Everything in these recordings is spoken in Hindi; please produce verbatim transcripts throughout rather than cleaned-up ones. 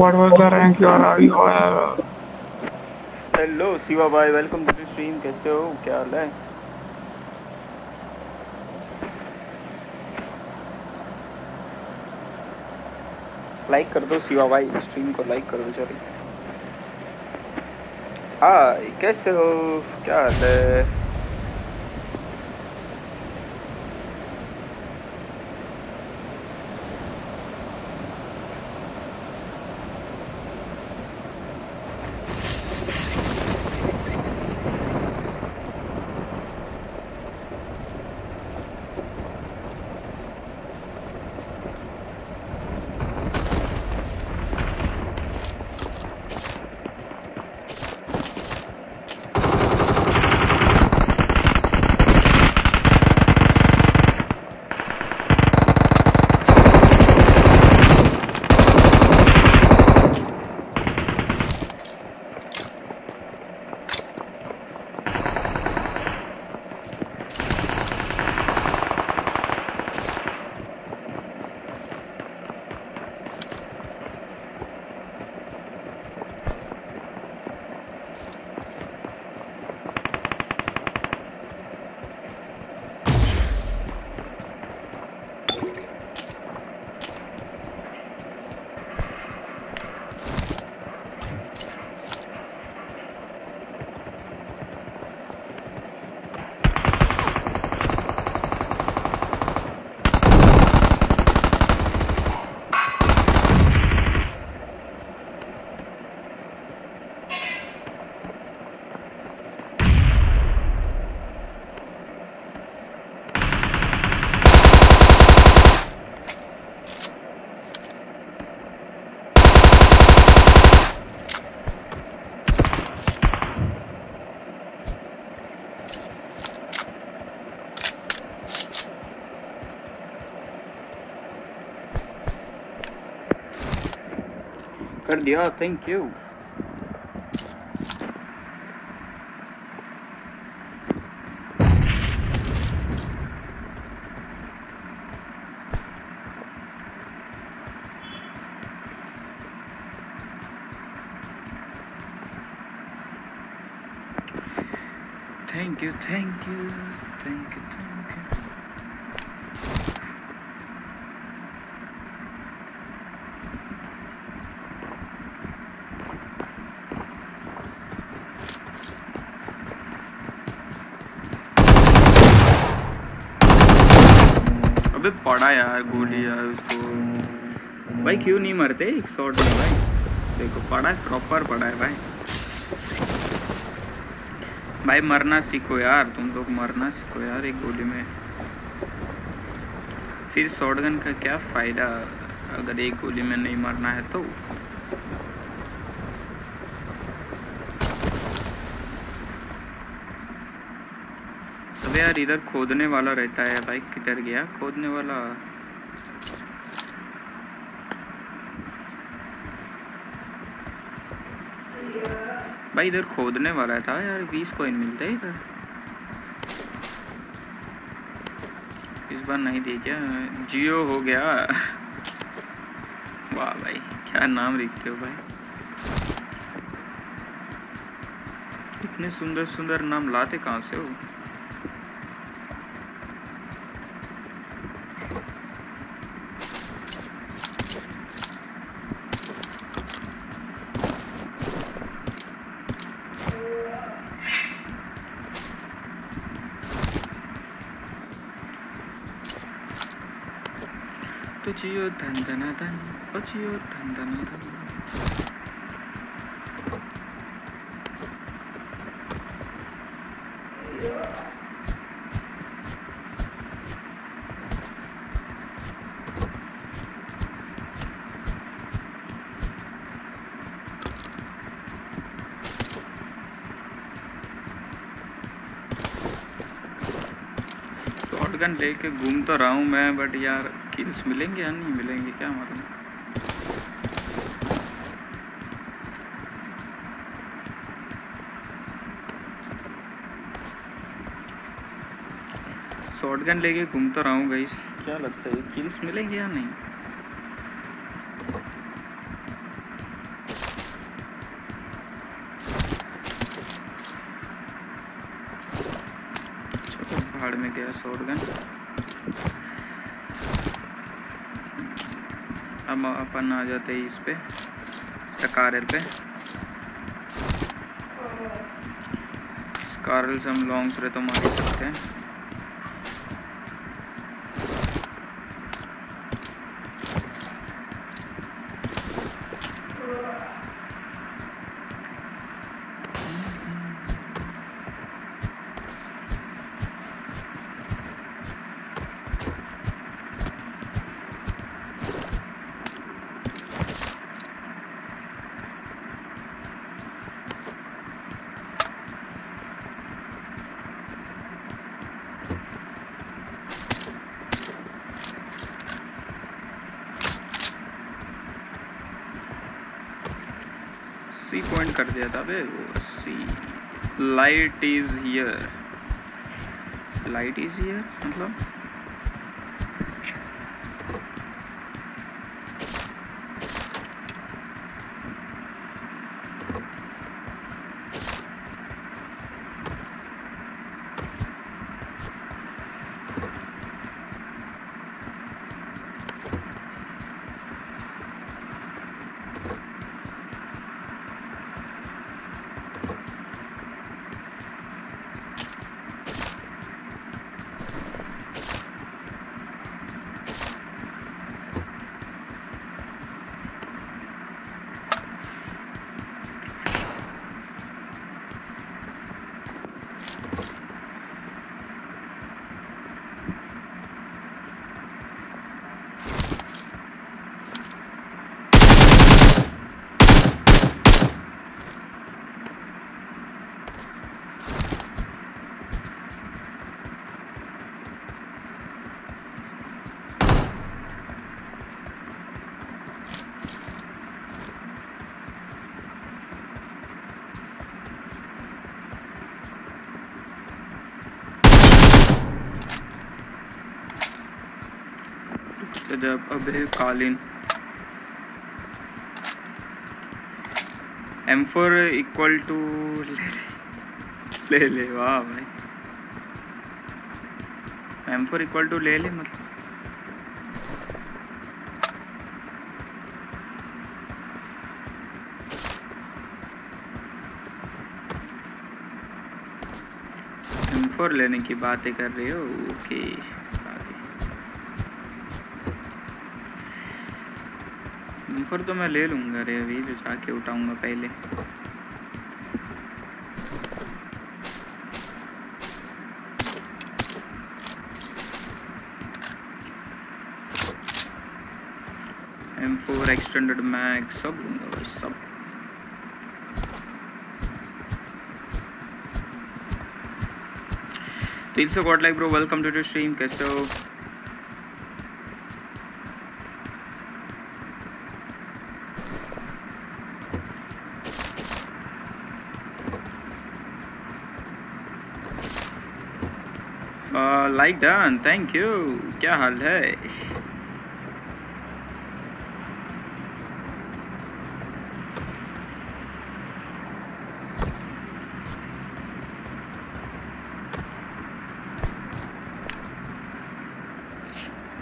What was the rank you are अभी और? Hello शिवा भाई, welcome to the stream. कैसे हो, क्या हाल है? लाइक कर दो शिवा भाई, स्ट्रीम को लाइक कर दो जल्दी। हाय कैसे हो, क्या हाल है? कर दिया, thank you. Thank you thank you thank you thank you. अबे पड़ा यार गोली यार उसको, भाई क्यों नहीं मरते एक शॉट में? भाई देखो पड़ा है, प्रॉपर पड़ा है भाई। भाई मरना सीखो यार, तुम लोग मरना सीखो यार एक गोली में, फिर शॉटगन का क्या फ़ायदा अगर एक गोली में नहीं मरना है तो। यार इधर खोदने वाला रहता है, भाई किधर गया खोदने वाला? भाई इधर खोदने वाला था यार, बीस कॉइन मिलते हैं इधर। इस बार नहीं दिए क्या? जियो हो गया। वाह भाई क्या नाम लिखते हो भाई, इतने सुंदर सुंदर नाम लाते कहाँ से हो? जियो धन धन धन और जियो धन धन धन। शॉटगन लेके घूम तो रहा हूँ मैं, बट यार किल्स मिलेंगे या नहीं मिलेंगे क्या हमारे? शॉटगन लेके घूमता रहा हूँ गाइस, क्या लगता है किल्स मिलेंगे या नहीं? पहाड़ में गया शॉटगन। अब अपन आ जाते हैं इस पे स्कारल पे, स्कारल से हम लॉन्ग थ्रो तो मार सकते हैं। अस्सी पॉइंट कर दिया था बे वो अस्सी। Light is here, light is here मतलब जब अबे कालीन एम फोर इक्वल टू ले ले, ले वाह भाई एम फोर इक्वल टू ले ले मतलब एम फोर लेने की बातें कर रहे हो। ओके पर तो मैं ले लूंगा रे, अभी जो जाके उठाऊंगा पहले। एम फोर एक्सटेंडेड मैग सब लूंगा भाई सब। तीन सौ god like bro, welcome to to stream, कैसे हो? Like done, thank you. क्या हाल है?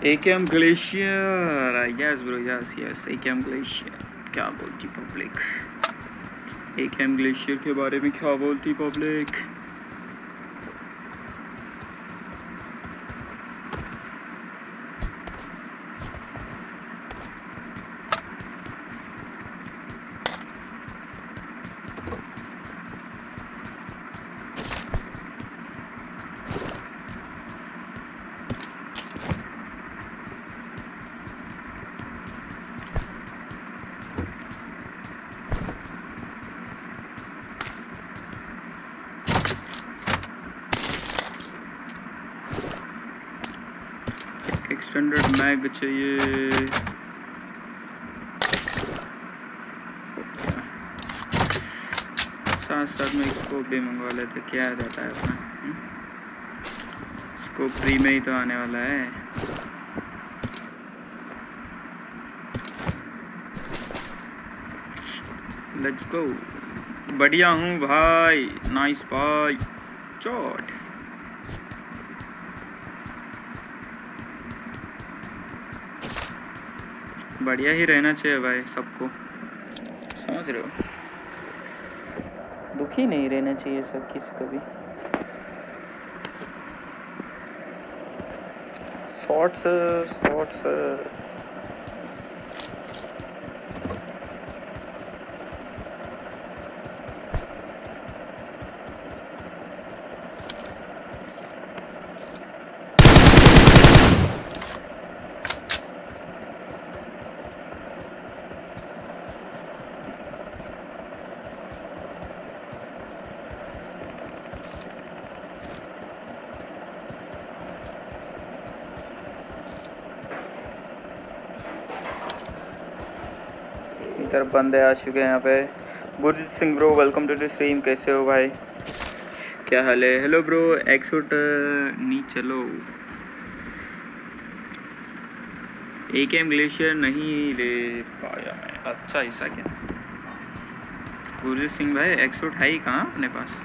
AKM glacier, I guess bro, yes yes AKM glacier. क्या बोलती पब्लिक, एकेएम ग्लेशियर के बारे में क्या बोलती पब्लिक? मैग चाहिए साथ साथ में, स्कोप भी मंगवा लेते, क्या रहता है अपना स्कोप फ्री में ही तो आने वाला है। लेट्स गो, बढ़िया हूँ भाई, नाइस भाई, चोट बढ़िया ही रहना चाहिए भाई सबको, समझ रहे हो, दुखी नहीं रहना चाहिए सब किसी को भी। शॉर्ट्स शॉर्ट्स बंदे आ चुके हैं यहाँ पे। Gurjeet Singh bro welcome to the stream, कैसे हो भाई, क्या हाल है। हेलो ब्रो, एक्सूट नहीं चलो, एक एम ग्लेशियर नहीं ले पाया मैं। अच्छा ऐसा क्या, गुरजीत सिंह भाई एक्सूट है ही कहाँ अपने पास।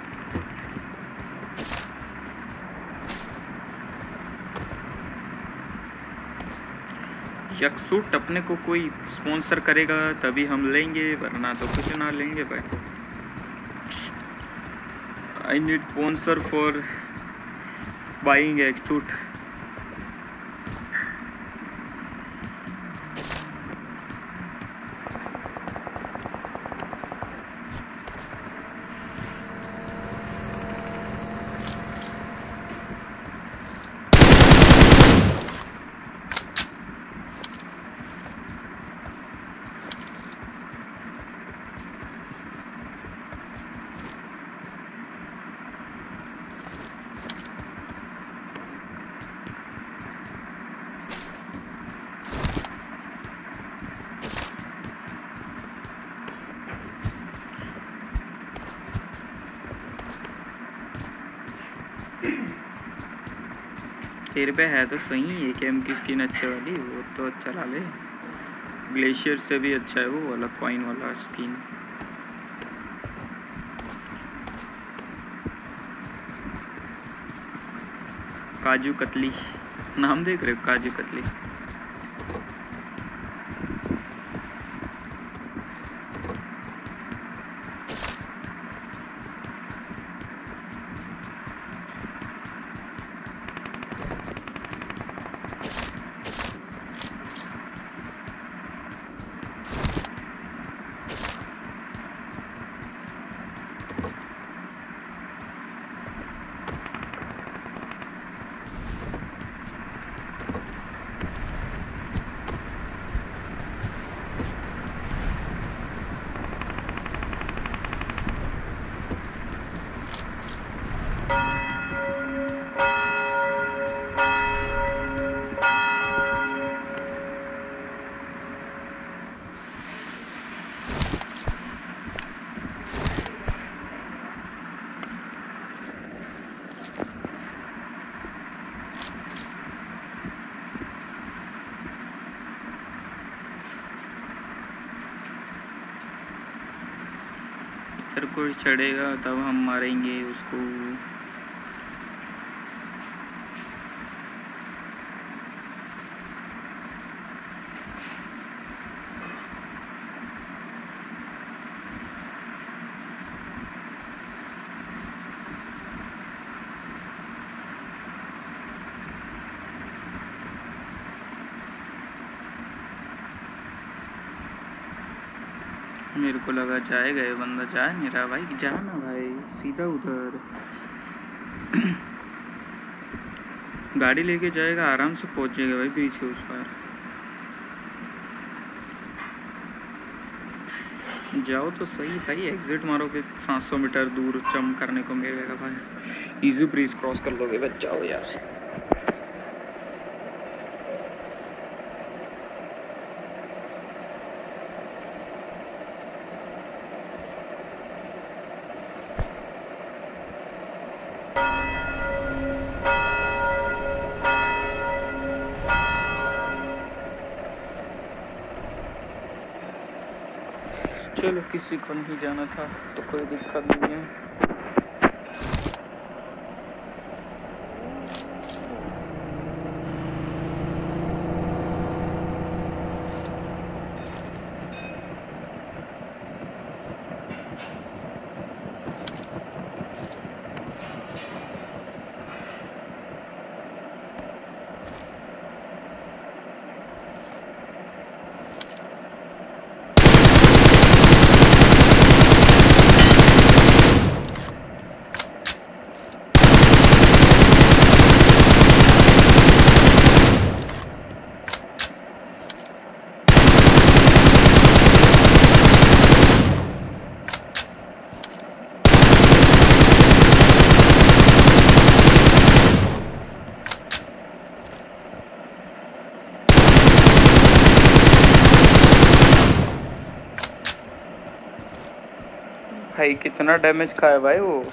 एक्सूट अपने को कोई स्पॉन्सर करेगा तभी हम लेंगे, वरना तो कुछ ना लेंगे भाई। I need sponsor for buying एक्सूट। तेरे पे है तो सही एक एम की स्किन अच्छे वाली, वो तो अच्छा ला ले, ग्लेशियर से भी अच्छा है वो वाला कॉइन वाला स्किन। काजू कतली नाम देख रहे हो, काजू कतली। कोई चढ़ेगा तब हम मारेंगे उसको। मेरे को लगा जाएगा ये बंदा, जा नहीं रहा भाई, जा ना भाई सीधा उधर गाड़ी लेके जाएगा, आराम से पहुंचेगा भाई पीछे उस पर। जाओ तो सही भाई, एग्जिट मारोगे सात सौ मीटर दूर चम करने को मिलेगा भाई, इजी ब्रिज क्रॉस कर लोगे भाई, जाओ यार। चलो किसी को नहीं जाना था तो कोई दिक्कत नहीं है। भाई कितना डैमेज खाए भाई वो।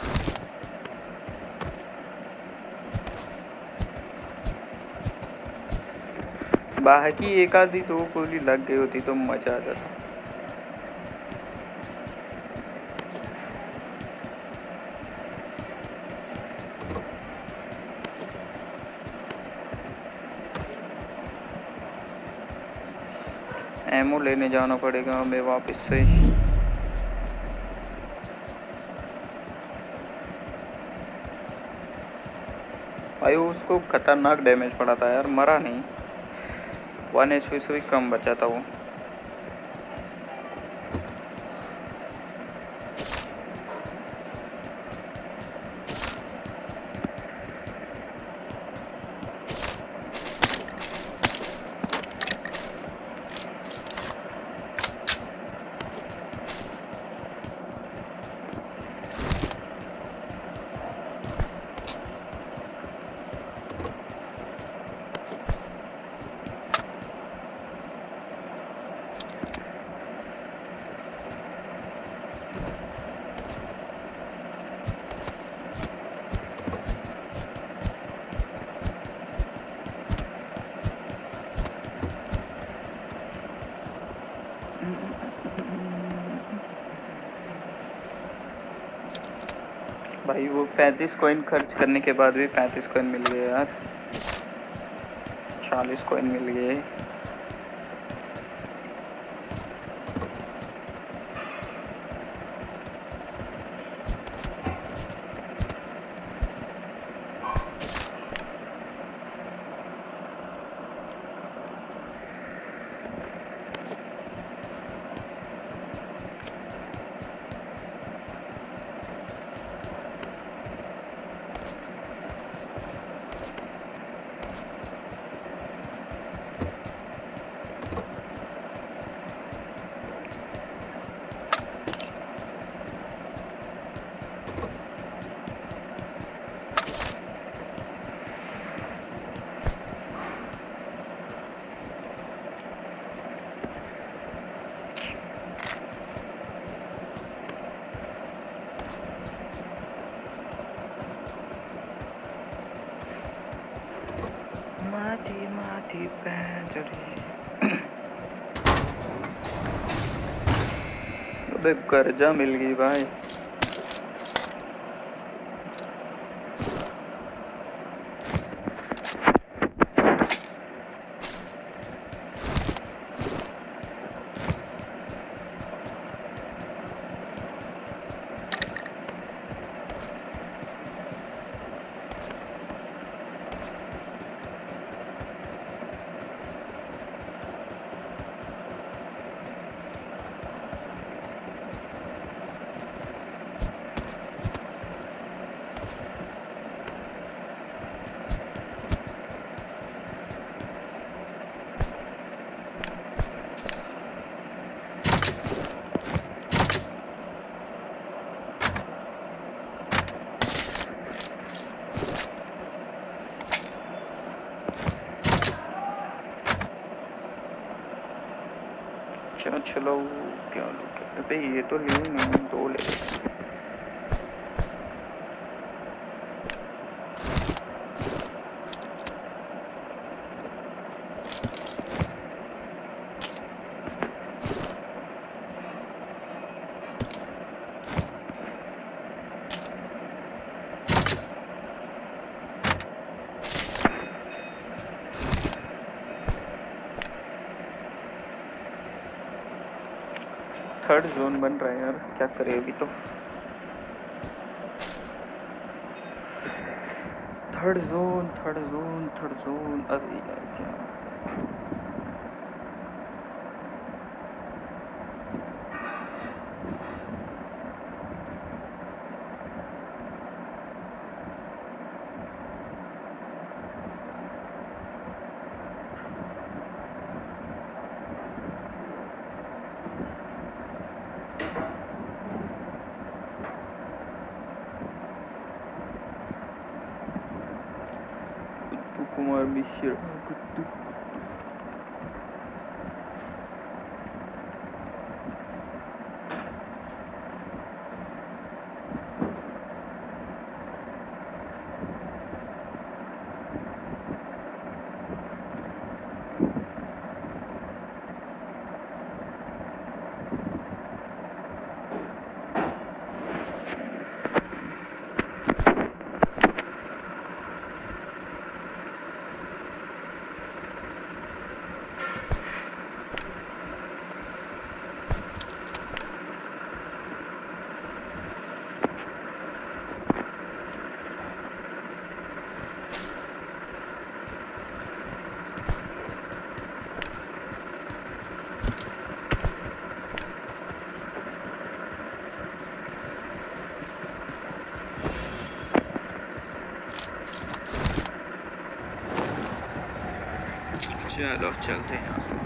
बाहर की एक आधी दो गोली लग गई होती तो मजा आ जाता। एमो लेने जाना पड़ेगा हमें वापस से। भाई उसको खतरनाक डैमेज पड़ा था यार, मरा नहीं। वन एच पी से भी कम बचा था वो। भाई वो पैंतीस कॉइन खर्च करने के बाद भी पैंतीस कॉइन मिल गए यार, चालीस कॉइन मिल गए। अबे कर्जा मिल गई भाई। चलो चलो क्या लो भाई, ये तो ली नहीं, दो ले। थर्ड जोन बन रहा है यार, क्या करे अभी तो। Third zone third zone third zone अभी यार क्या। Sure. चलो चलते हैं यहाँ से।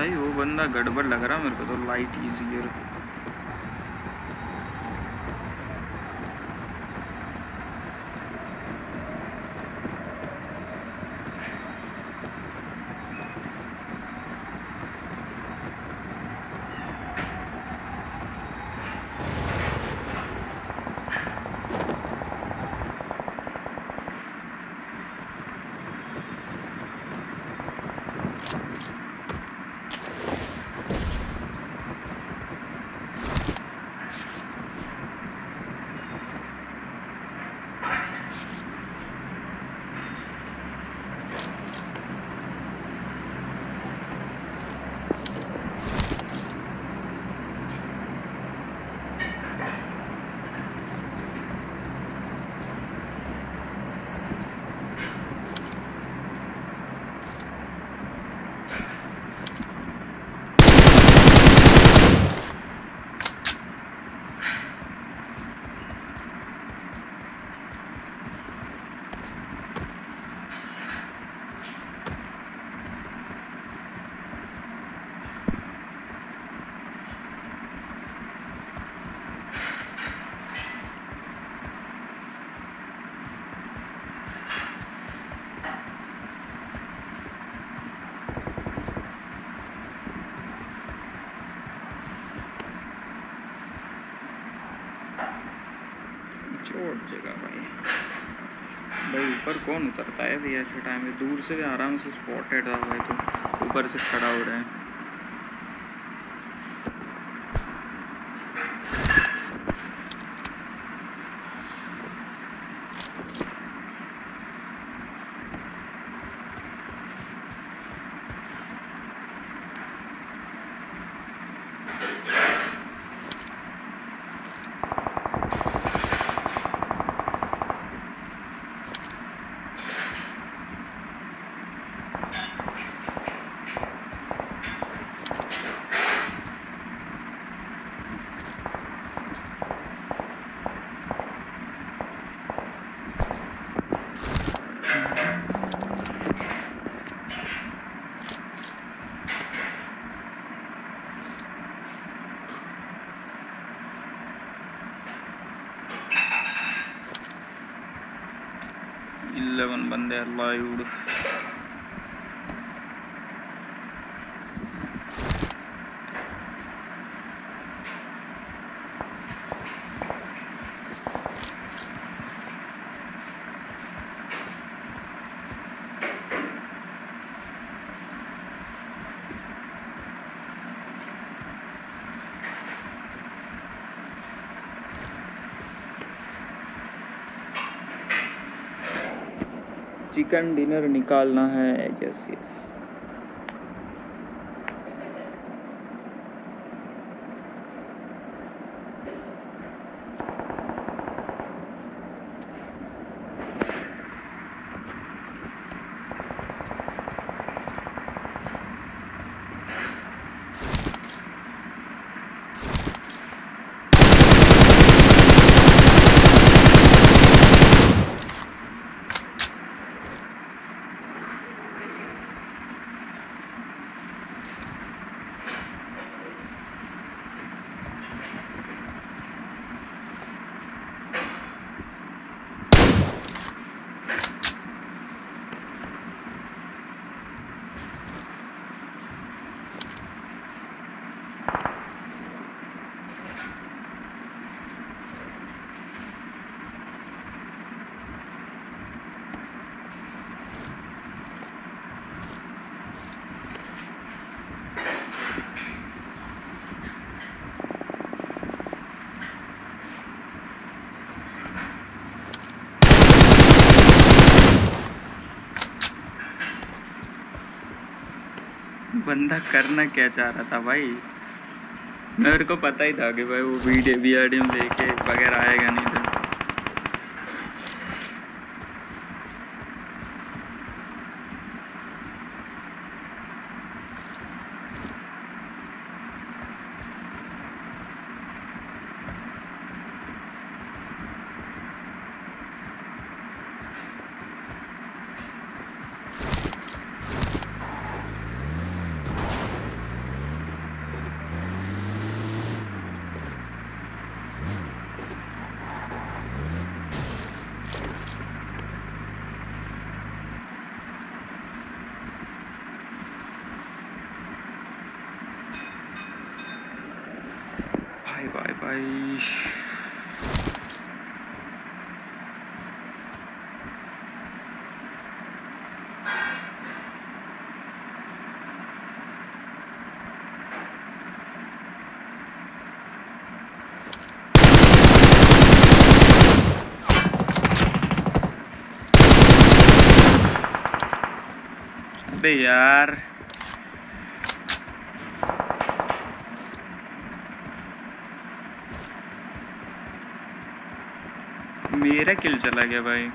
भाई वो बंदा गड़बड़ लग रहा, मेरे को तो लाइट इजीयर पर कौन उतरता है भी ऐसे टाइम में। दूर से भी आराम से स्पॉटेड रहा भाई, तो ऊपर से खड़ा हो रहा है। इलेवन बंदे लाइव चिकन डिनर निकालना है। यस यस बंदा करना क्या चाह रहा था भाई, मेरे को पता ही था कि भाई वो वीडियो वीडियो लेके वगैरह आएगा नहीं तो। अबे यार मेरा किल चला गया भाई।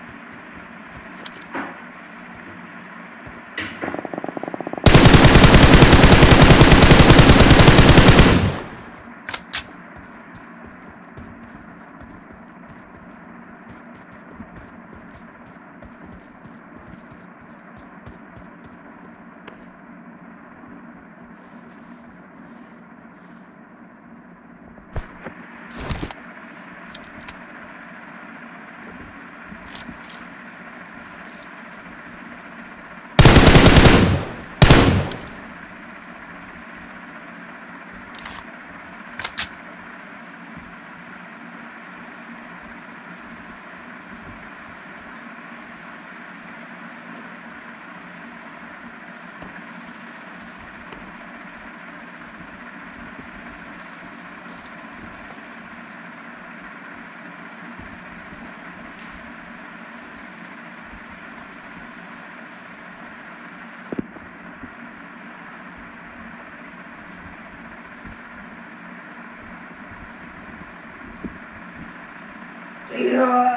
Yeah.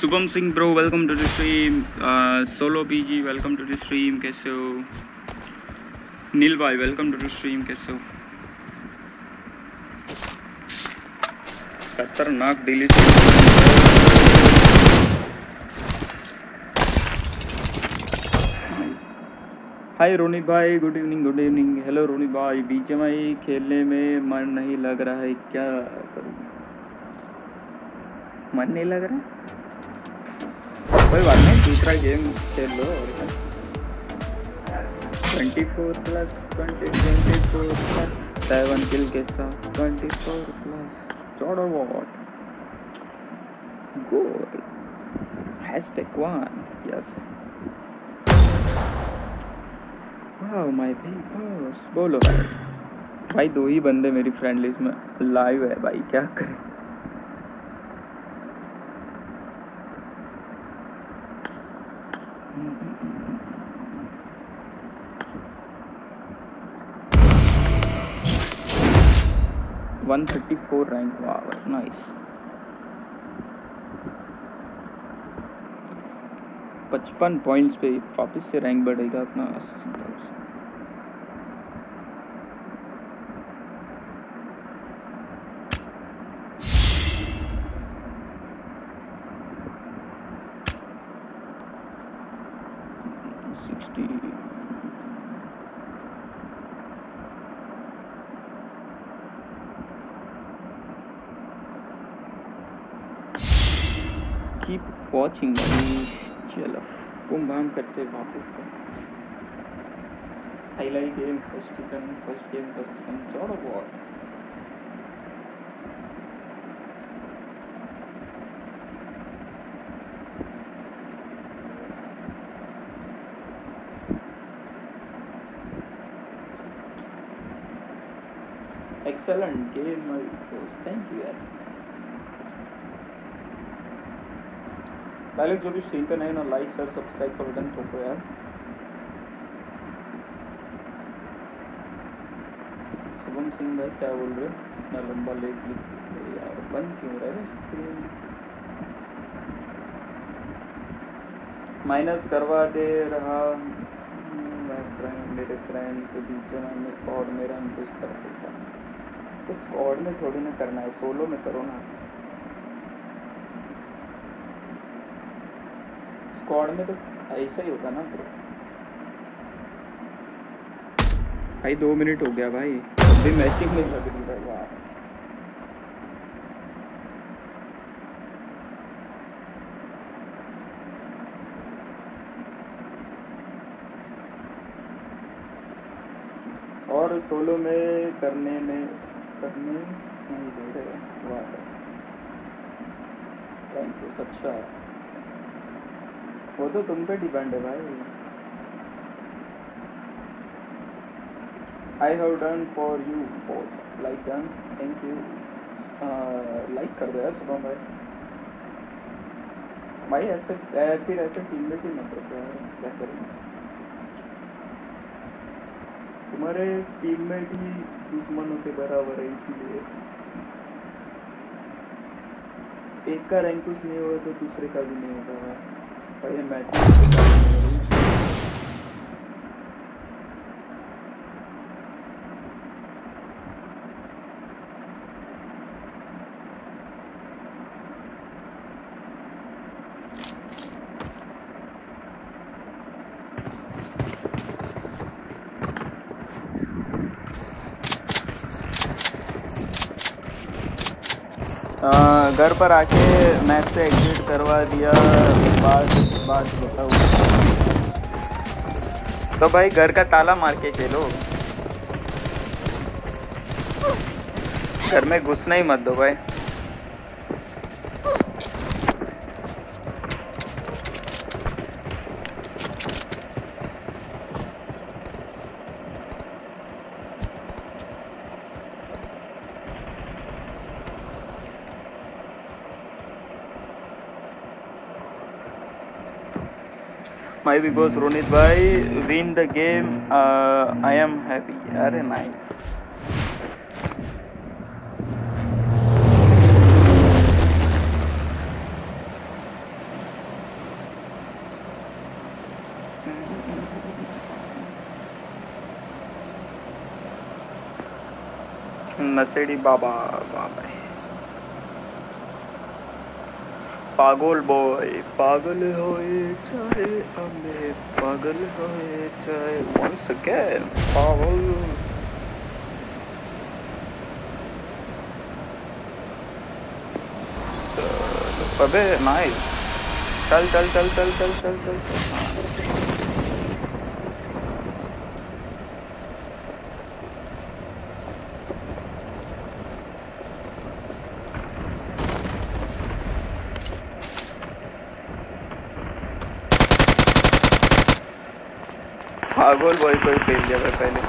Shubham Singh bro welcome to the stream, solo BG welcome to the stream, कैसे हो? नील भाई वेलकम टू द स्ट्रीम, कैसे हो? खतरनाक डेली हाय रोनित भाई, good evening good evening. Hello Ronit भाई, बीच में खेलने में मन नहीं लग रहा है, क्या करूँ? मन नहीं लग रहा, कोई बात नहीं, दूसरा गेम खेल लो। Twenty four plus twenty twenty four plus seven kill के साथ ट्वेंटी फोर प्लस चौड़ा what goal hashtag one. Yes wow my peoples. बोलो भाई भाई दो ही बंदे मेरी फ्रेंड लिस्ट में लाइव है भाई, क्या करें? One thirty four rank, wow nice. पचपन पॉइंट्स पे वापस से रैंक बढ़ेगा अपना। Keep watching. चलो कुम भाम करते वापस से। I like game first chicken first game first chicken चौड़ा बहुत। एक्सेलेंट गेम माय दोस्त, थैंक यू यार। पहले जो भी स्ट्रीम पे नहीं ना लाइक शेयर सब्सक्राइब का बटन ठोको यार। शुभम सिंह भाई क्या बोल रहे हो, इतना लंबा लेख लिख यार, बंद क्यों रहा है? माइनस करवा दे रहा मेरे फ्रेंड से बीच में स्क्वाड मेरा कुछ कर देता। तो स्क्वाड में थोड़ी ना करना है, सोलो में करो ना। स्क्वाड में तो ऐसा ही होगा ना। भाई दो मिनट हो गया भाई, अभी मैचिंग नहीं लग रही भाई यार। और सोलो में करने में करने नहीं दे रहे। वाह थैंक यू, अच्छा है। वो तो तुम पे डिपेंड है भाई। I have done for you both like done, thank you. Like कर दो यार सुबह भाई। भाई ऐसे फिर ऐसे टीममेट ही मत रखो यार, क्या करेंगे? तुम्हारे टीममेट ही दुश्मनों के बराबर है, इसीलिए एक का रैंक कुछ नहीं होगा तो दूसरे का भी नहीं होगा भाई। पहले मैच घर पर आके मैच से एग्जिट करवा दिया, बात बात बताऊँ तो भाई घर का ताला मार के खेलो, घर में घुसना ही मत दो भाई। My because Ronit bhai win the game, uh, I am happy. Are nice. Nasedi Baba Baba. पागल बॉय पागल होए चाहे हमें पागल होए चाहे once again पागल अबे नाइस चल चल चल चल चल चल चल पागल बॉय को ही फेल दिया पहले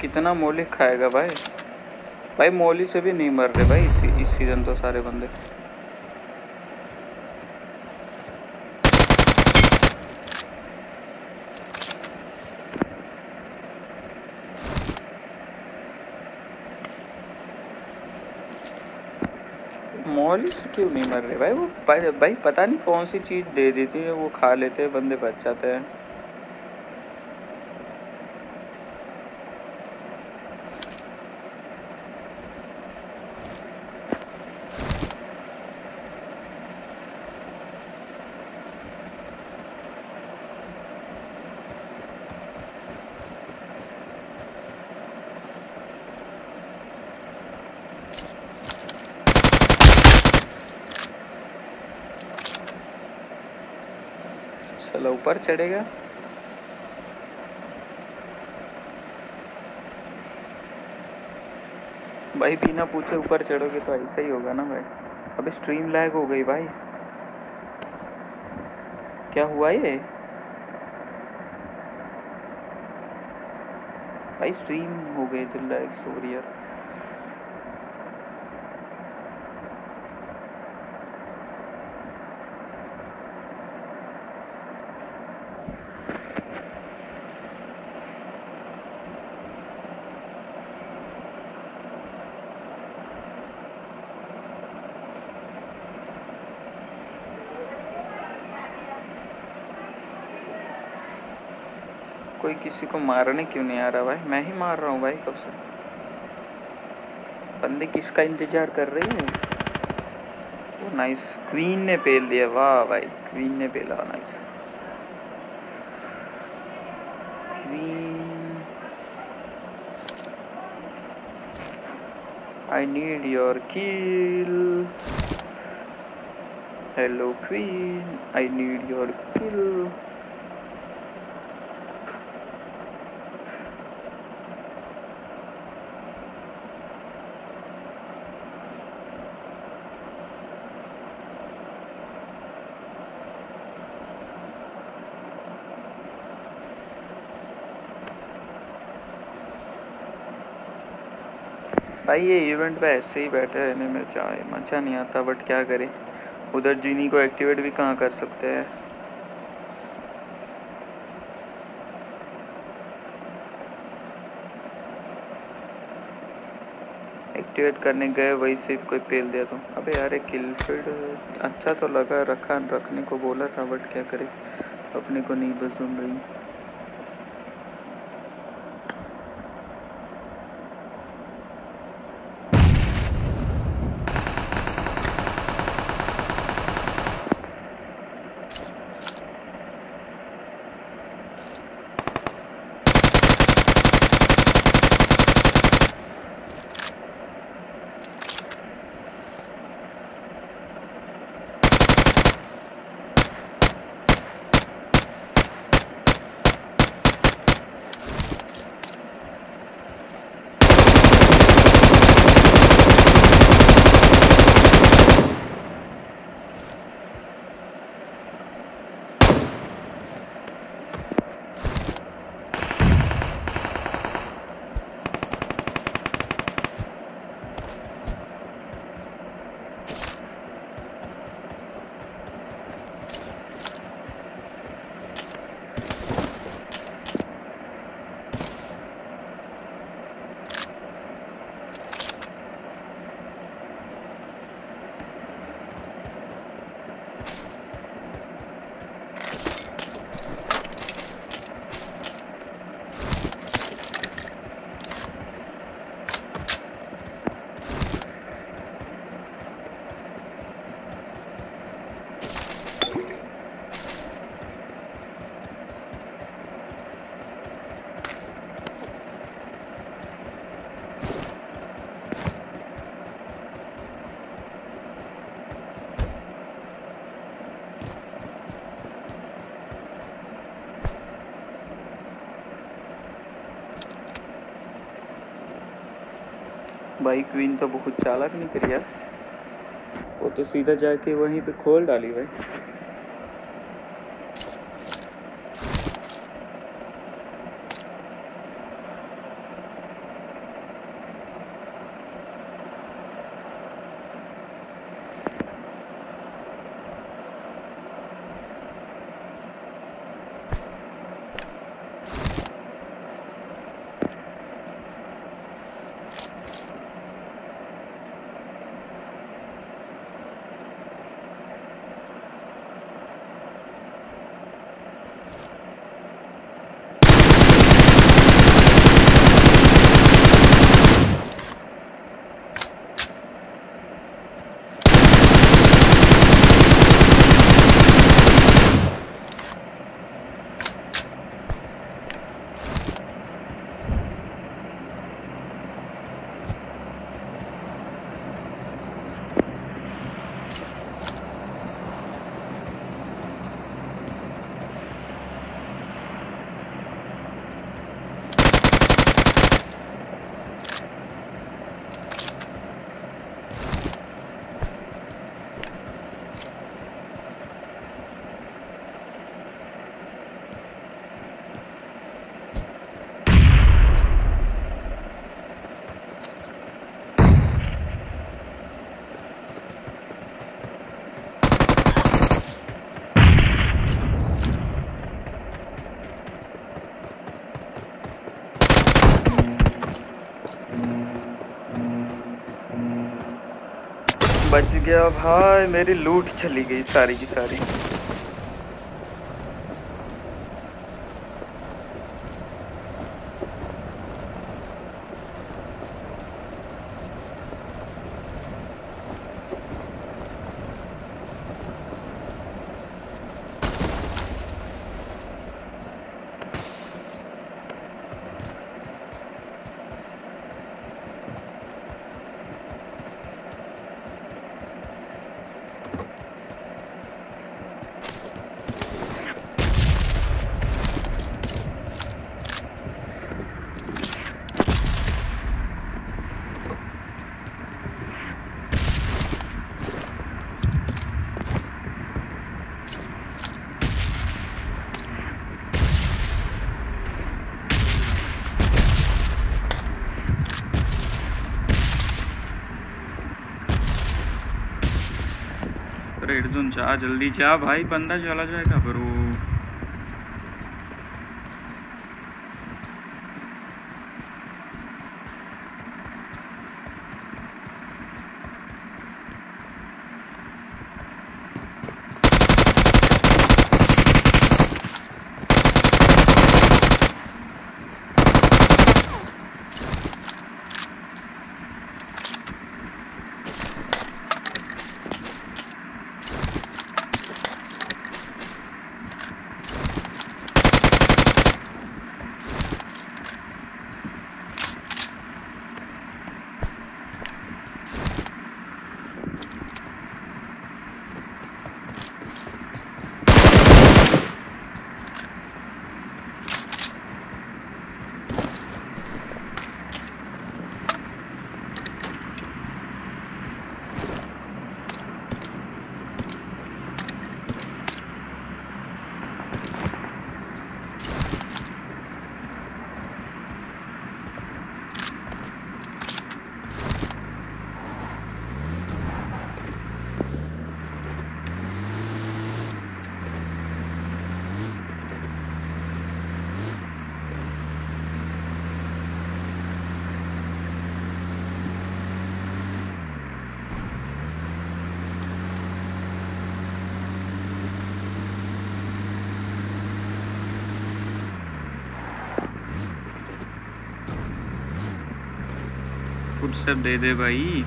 कितना मोली खाएगा भाई भाई मोली से भी नहीं मर रहे भाई इसी इस सीजन तो सारे बंदे मोली से क्यों नहीं मर रहे भाई वो भाई पता नहीं कौन सी चीज दे देती है वो खा लेते हैं बंदे बच जाते हैं ऊपर चढ़ेगा भाई बिना पूछे ऊपर चढ़ोगे तो ऐसा ही होगा ना भाई अबे स्ट्रीम लैग हो गई भाई क्या हुआ ये भाई स्ट्रीम हो गई तो लैग हो रही है कोई किसी को मारने क्यों नहीं आ रहा भाई मैं ही मार रहा हूँ भाई कब से बंदे किसका इंतजार कर रही है वो नाइस क्वीन ने पेल दिया वाह भाई क्वीन ने पेला nice queen I need your kill Hello Queen, I need your kill. भाई ये इवेंट पे ऐसे ही बैठे रहने में चाहे मजा नहीं आता, बट क्या करें, उधर जीनी को एक्टिवेट भी कहाँ कर सकते हैं। एक्टिवेट करने गए वही सिर्फ कोई पेल दिया तो अबे यार एक किल फील्ड अच्छा तो लगा, रखा रखने को बोला था बट क्या करें अपने को नहीं पसंद रही। भाई क्वीन तो बहुत चालाक निकली यार, वो तो सीधा जाके वहीं पे खोल डाली भाई। बच गया भाई, मेरी लूट चली गई सारी की सारी। रेड जोन जा, जल्दी जा भाई, बंदा चला जाएगा ब्रो। सब दे दे भाई,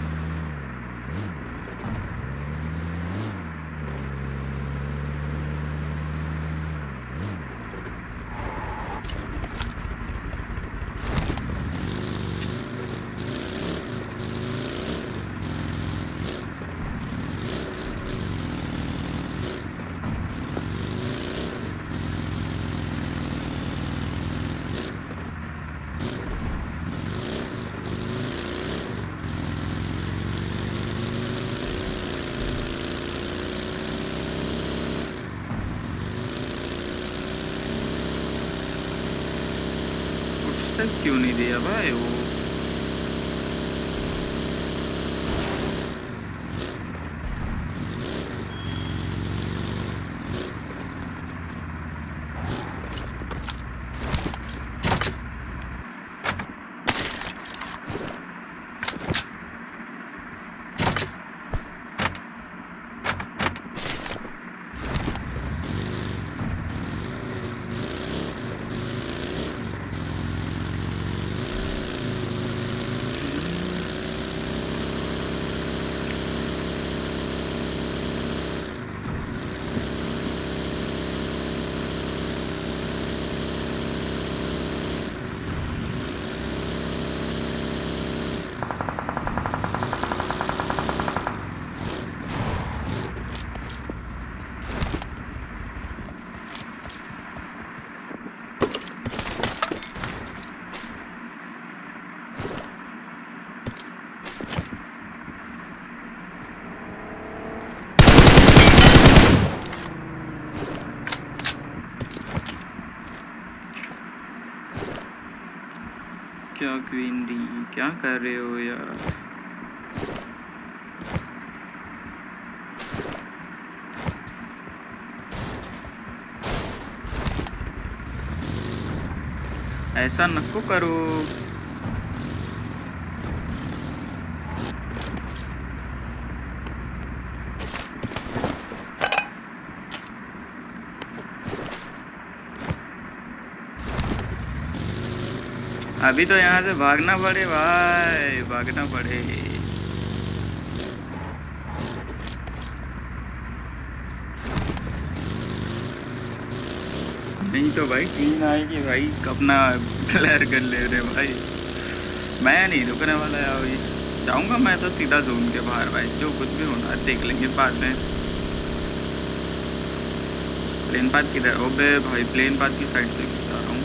क्यों नहीं दिया भाई वो। क्या क्वीन दी, क्या कर रहे हो यार। ऐसा नको करो, अभी तो यहाँ से भागना पड़े भाई, भागना पड़े। नहीं तो भाई क्वीन आएगी भाई, अपना क्लियर कर ले रहे भाई। मैं नहीं रुकने वाला है भाई, जाऊँगा मैं तो सीधा जोन के बाहर भाई, जो कुछ भी होना देख लेंगे बाद में। प्लेन पाथ किधर, ओबे भाई प्लेन पाथ की साइड से जा रहा हूँ।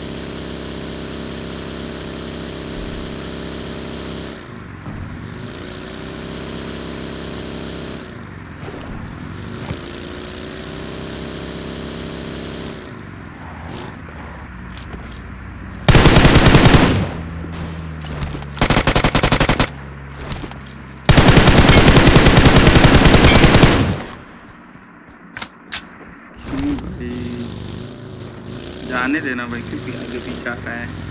जाने देना भाई, क्योंकि आगे पीछे आ रहा है।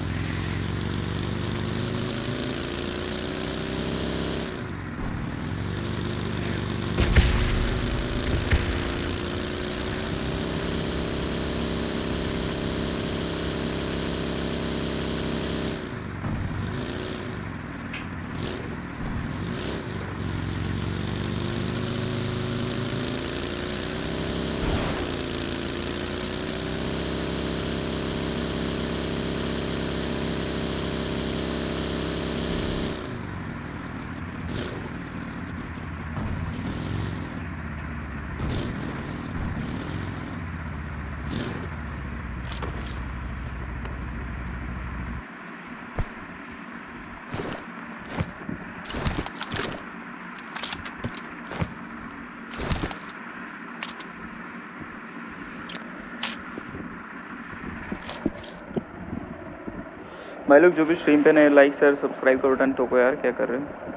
भाई लोग जो भी स्ट्रीम पे नए, लाइक सर सब्सक्राइब का बटन ठोको यार, क्या कर रहे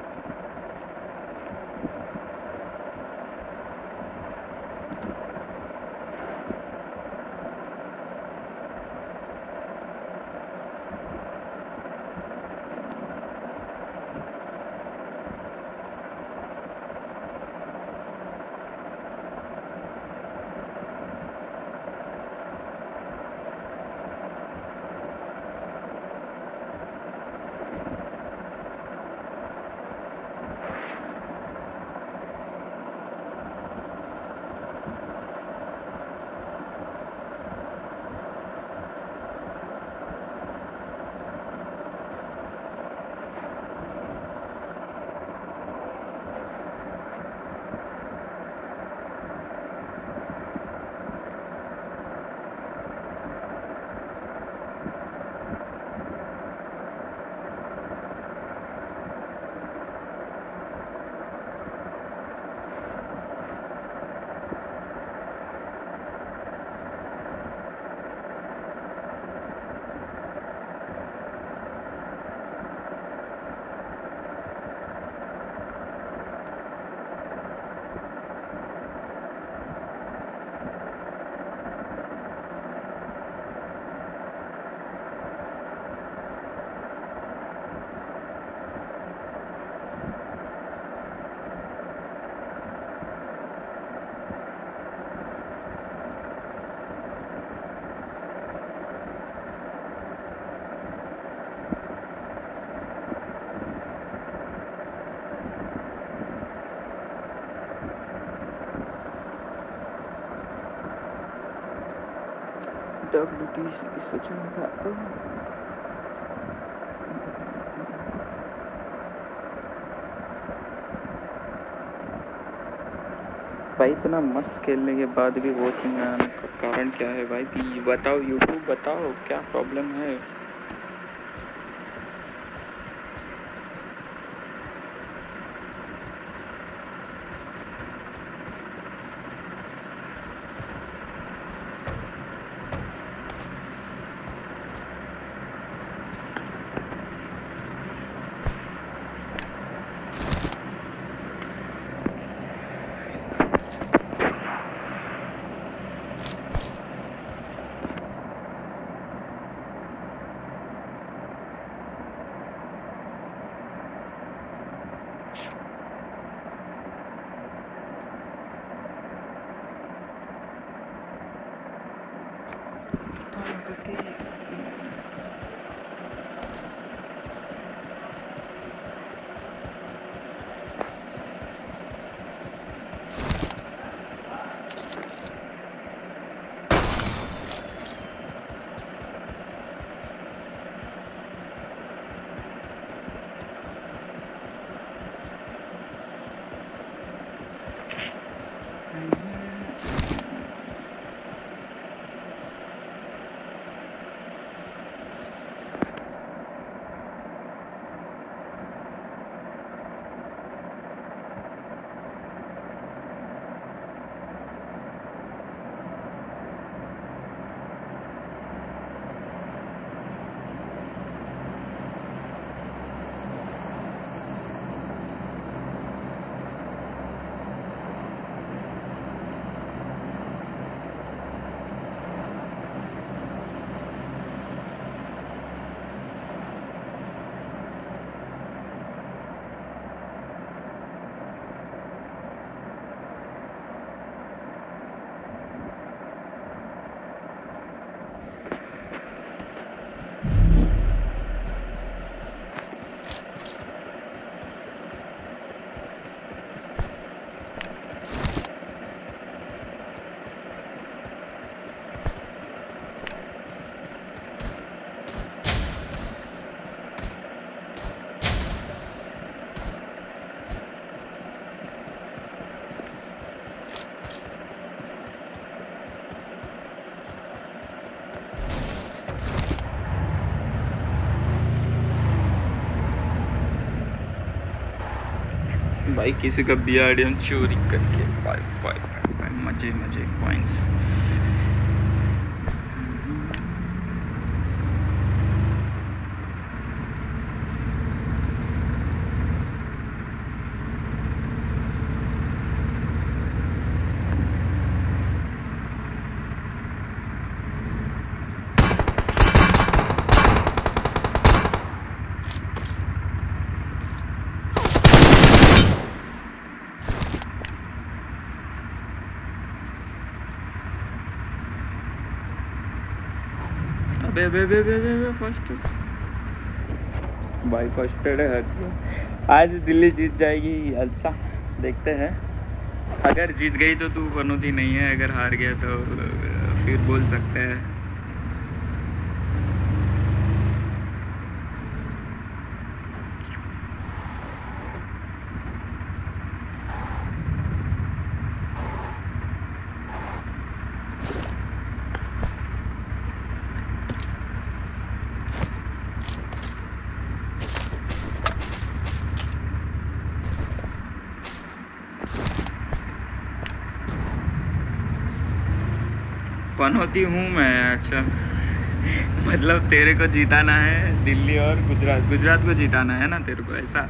Switching that over. भाई इतना मस्त खेलने के बाद भी वॉचिंग आने का कारण क्या है भाई? भी बताओ यूट्यूब, बताओ क्या प्रॉब्लम है? भाई किसी का बी आर डी हम चोरी कर लिए। फाइव फाइव फाइव मजे मजे पॉइंट्स। बे बे बे बे फर्स्ट भाई फर्स्ट है आज। दिल्ली जीत जाएगी। अच्छा देखते हैं, अगर जीत गई तो तू बनोती नहीं है, अगर हार गया तो फिर बोल सकते हैं। पनौती हूँ मैं। अच्छा मतलब तेरे को जिताना है दिल्ली और गुजरात, गुजरात को जिताना है ना तेरे को, ऐसा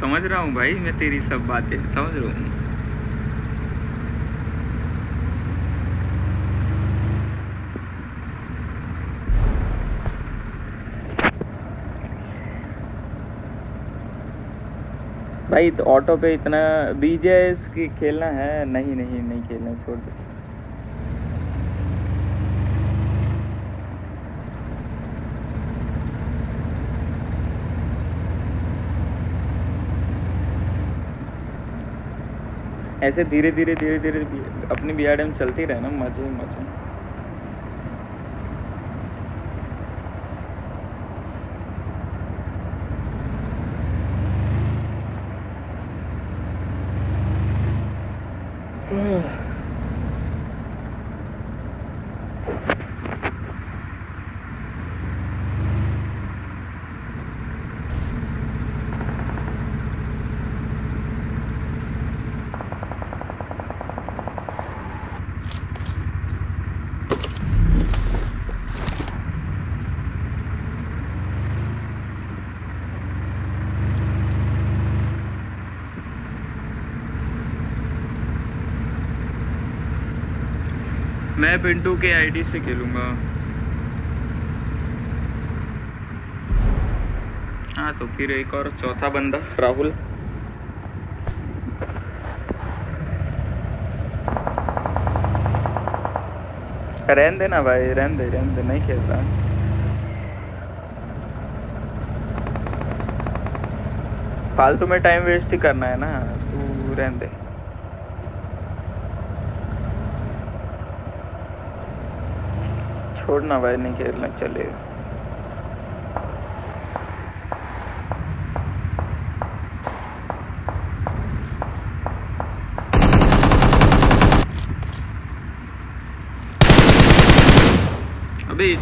समझ रहा हूँ भाई मैं तेरी सब बातें समझ रहा हूँ। भाई तो ऑटो पे इतना बीजेएस की खेलना है? नहीं नहीं नहीं खेलना, छोड़ दो। ऐसे धीरे धीरे धीरे धीरे अपनी बी आर डी एम चलती रहे ना, मजे मजे। मैं पिंटू के आईडी से खेलूंगा। हाँ तो फिर एक और चौथा बंदा राहुल। रहन दे ना भाई, रहन दे रहन दे, नहीं खेलता। फालतू में टाइम वेस्ट ही करना है ना, तू रहन दे। छोड़ना भाई, नहीं खेलना चलेगा। अबे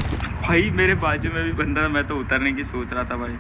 भाई मेरे बाजू में भी बंदा, मैं तो उतरने की सोच रहा था भाई।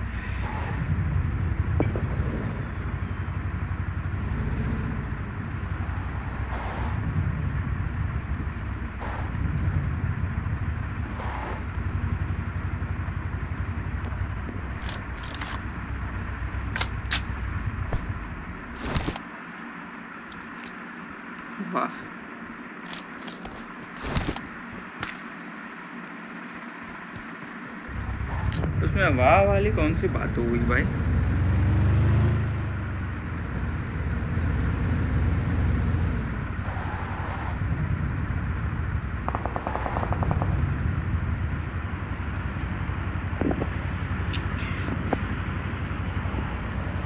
उसमें वाह वाली कौन सी बात हो गई भाई?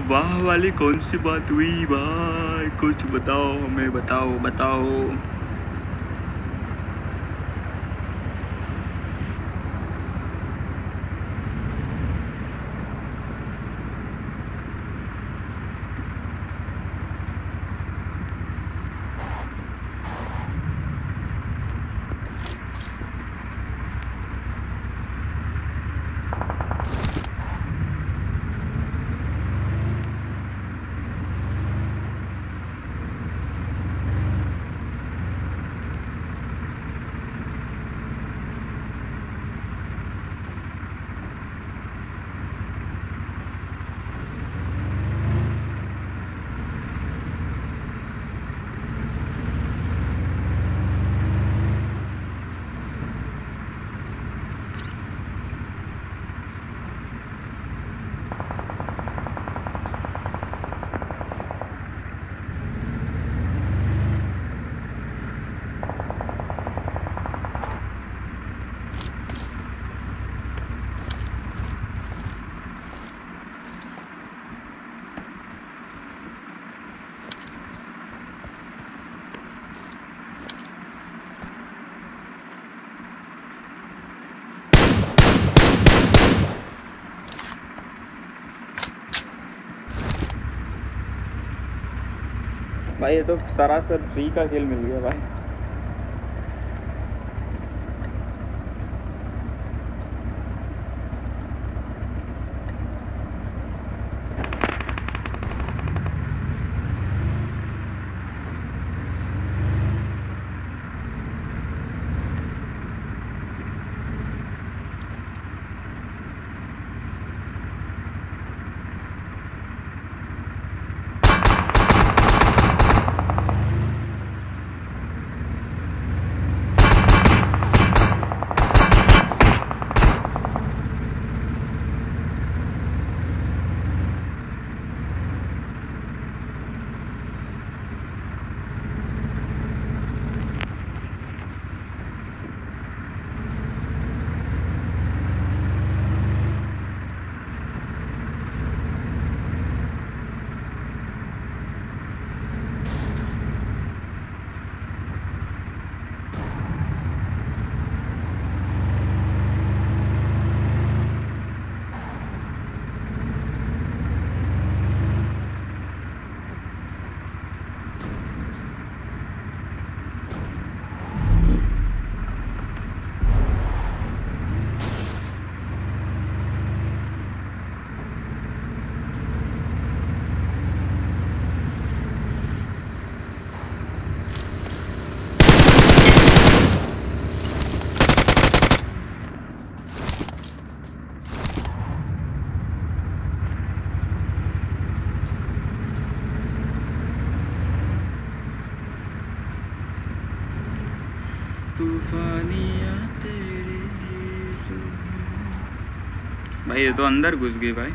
वाह वाली कौन सी बात हुई भाई? कुछ बताओ हमें, बताओ बताओ। भाई ये तो सारा सर फ्री का खेल मिल गया भाई। भाई ये तो अंदर घुस गई भाई।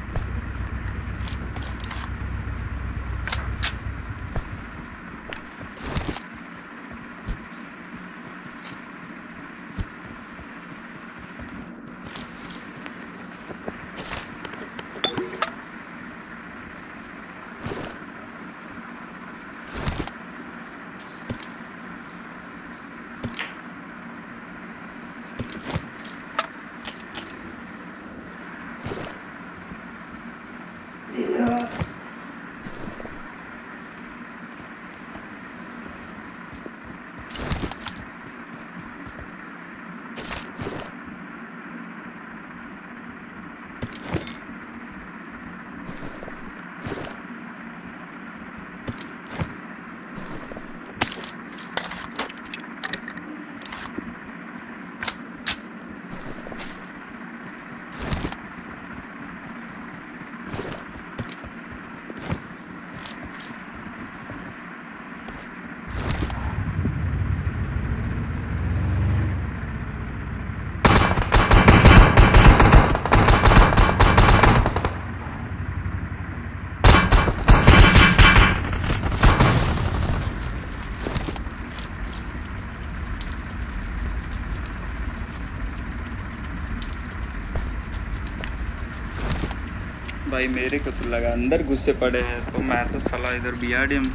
भाई मेरे को तो लगा अंदर गुस्से पड़े हैं तो मैं तो साला इधर बीआरडीएम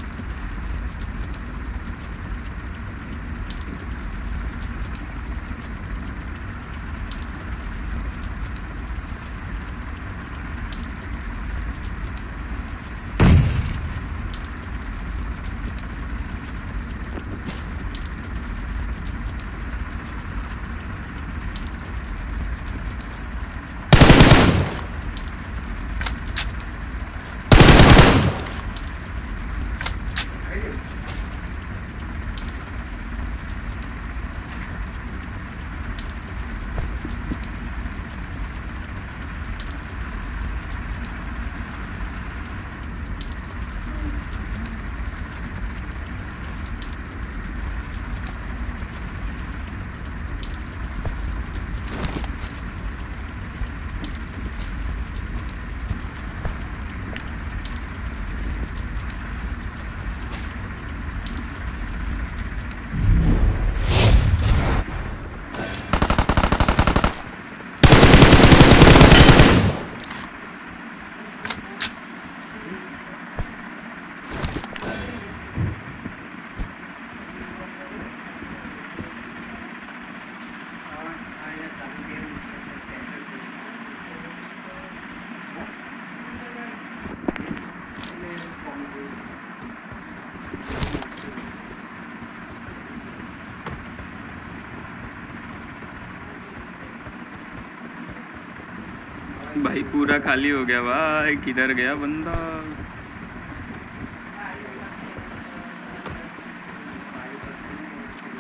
भाई पूरा खाली हो गया भाई, किधर गया बंदा।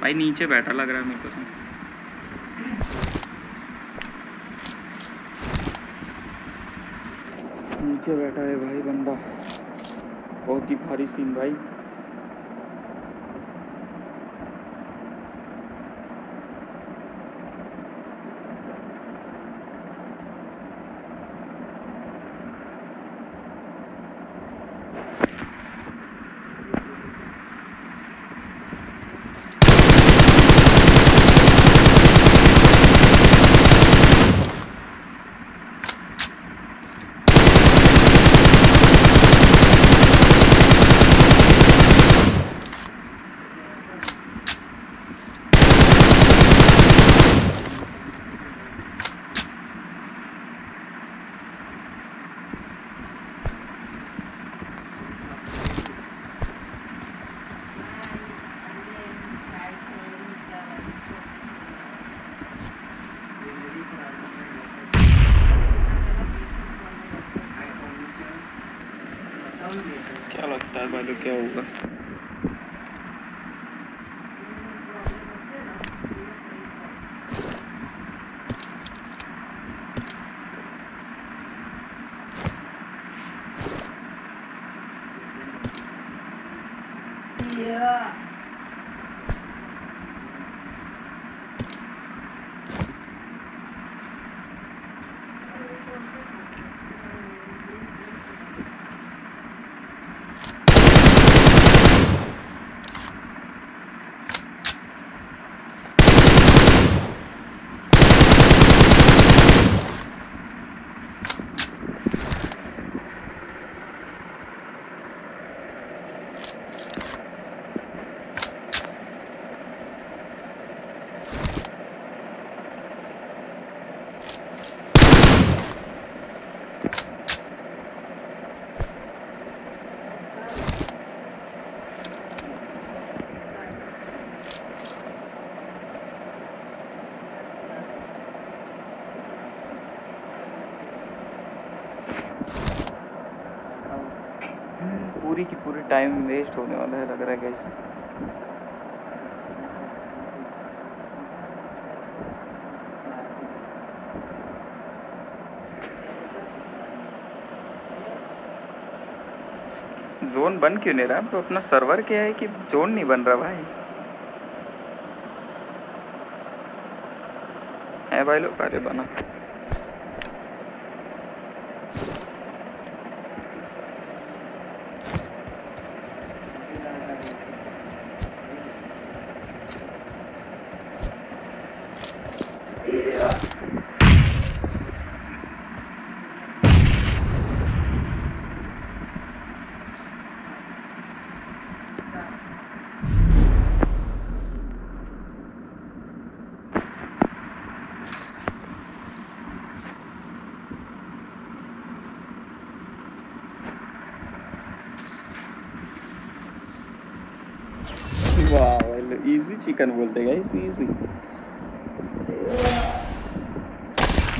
भाई नीचे बैठा लग रहा है मेरे को, नीचे बैठा है भाई बंदा। बहुत ही भारी सीन भाई। पूरी की पूरी टाइम वेस्ट होने वाला है लग रहा है गाइस। जोन बन क्यों नहीं रहा तो अपना सर्वर क्या है कि जोन नहीं बन रहा भाई। है भाई लोग अरे बना चिकन बोलते हैं guys, easy.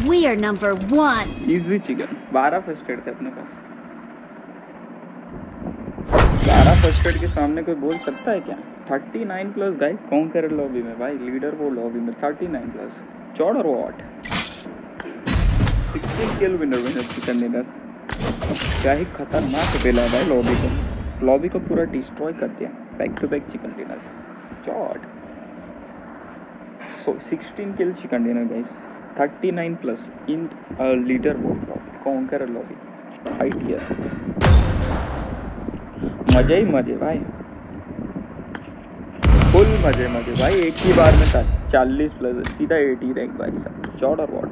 We are number one. Easy chicken. बारह फर्स्ट एड थे अपने पास। बारह फर्स्ट एड के सामने कोई बोल सकता है क्या? Thirty nine plus guys, conqueror lobby में भाई, लीडर वो लॉबी में थर्टी नाइन प्लस। चौड़ और what? Sixty kill winner winner chicken winner. क्या ही खतरनाक बेला भाई लॉबी को। लॉबी को पूरा डिस्ट्रॉय कर दिया। Back to back chicken dinners. God. So sixteen kills you can do guys, thirty-nine plus in a leaderboard lobby, conqueror lobby, high tier. मजे ही मजे भाई, फुल मजे मजे भाई। एक ही बार में चालीस प्लस सीधा अस्सी रैंक भाई साहब, चौड़ और वॉट।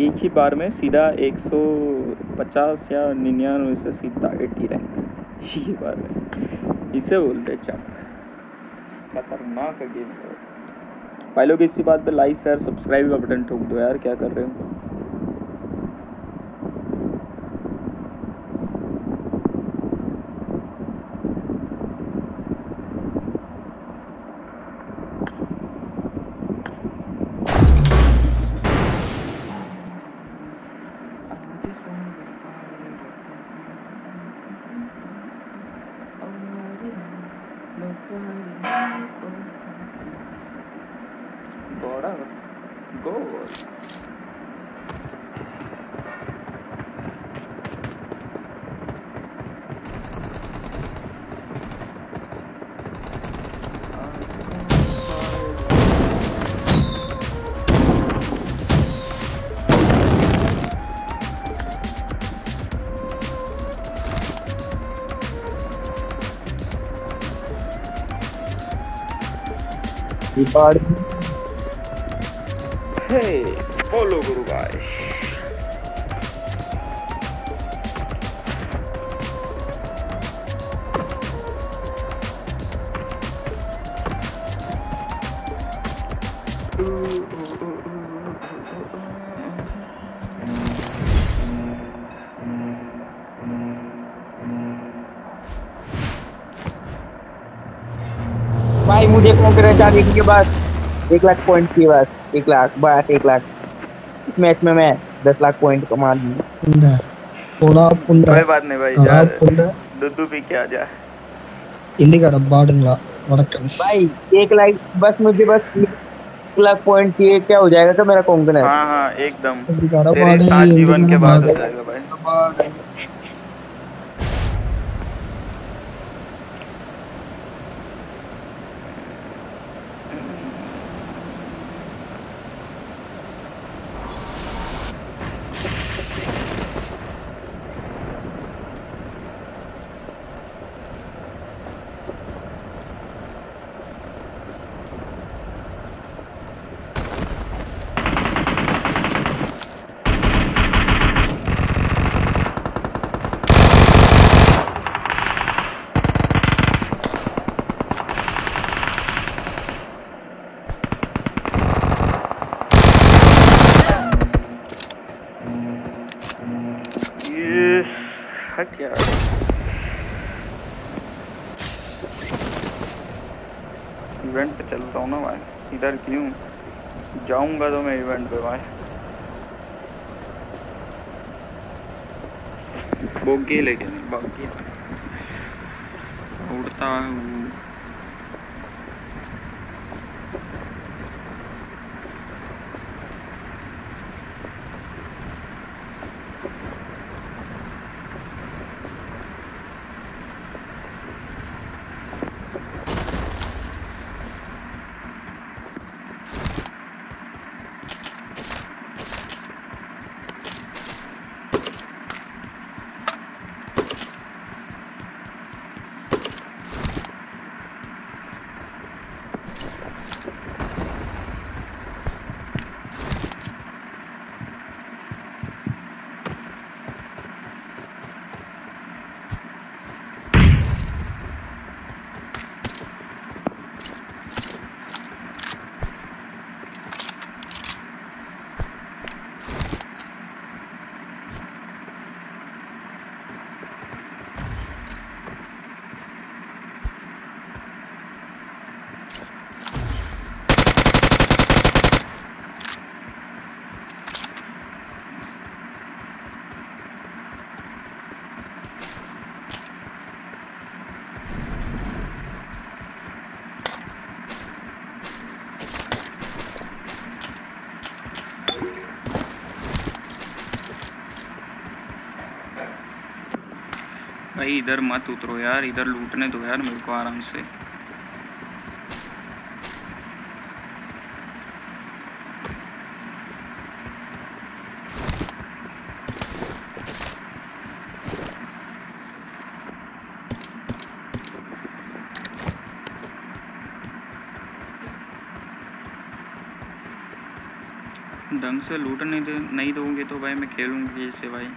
एक ही बार में सीधा एक सौ पचास या निन्यानवे से सीधा अस्सी रैंक, ये बार में इसे बोलते हैं चंप। खतरनाक गेम है भाई लोग। इसी बात पे लाइक शेयर सब्सक्राइब का बटन ठोक दो यार, क्या कर रहे हो। Hey, follow Guru bhai. भाई मुझे कॉन्ट्रेक्ट देने के बाद एक लाख पॉइंट की बस एक लाख बस एक लाख इस मैच में मैं दस लाख पॉइंट कमा लूँ। पुंडा पुंडा पुंडा कोई बात नहीं भाई जा दूधू भी क्या जा इल्लिगा रब्बा डंगला वड़कम भाई एक लाख बस मुझे बस एक लाख पॉइंट की क्या हो जाएगा तो मेरा कॉन्ट्रेक्ट। हाँ हाँ एकदम तेरे साथ जीवन के बाद हो जाएगा भाई। इवेंट पे चलता हूँ ना भाई, इधर क्यों जाऊंगा तो मैं इवेंट पे भाई बोगी लेके नहीं बाकी उड़ता हूँ। भाई इधर मत उतरो यार, इधर लूटने दो यार मेरे को आराम से। ढंग से लूटने दे नहीं दोगे तो भाई मैं खेलूंगी इससे भाई।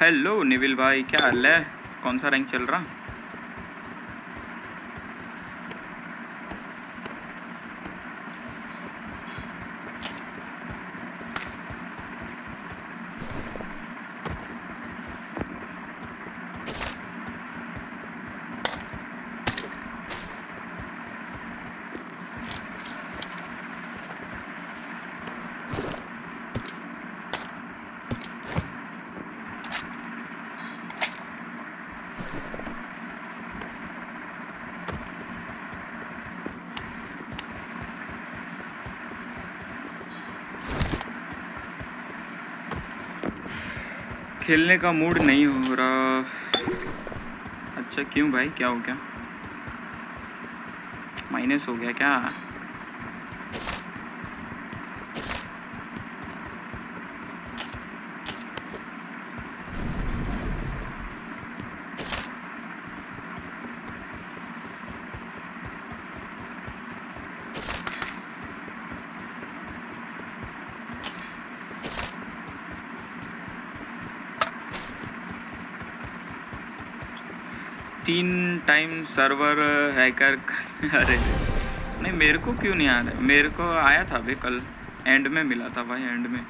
हेलो निविल भाई क्या हाल है, कौन सा रैंक चल रहा? खेलने का मूड नहीं हो रहा। अच्छा क्यों भाई, क्या हो गया? माइनस हो गया क्या? तीन टाइम सर्वर हैकर। अरे नहीं, मेरे को क्यों नहीं आ रहा है? मेरे को आया था भाई, कल एंड में मिला था भाई, एंड में।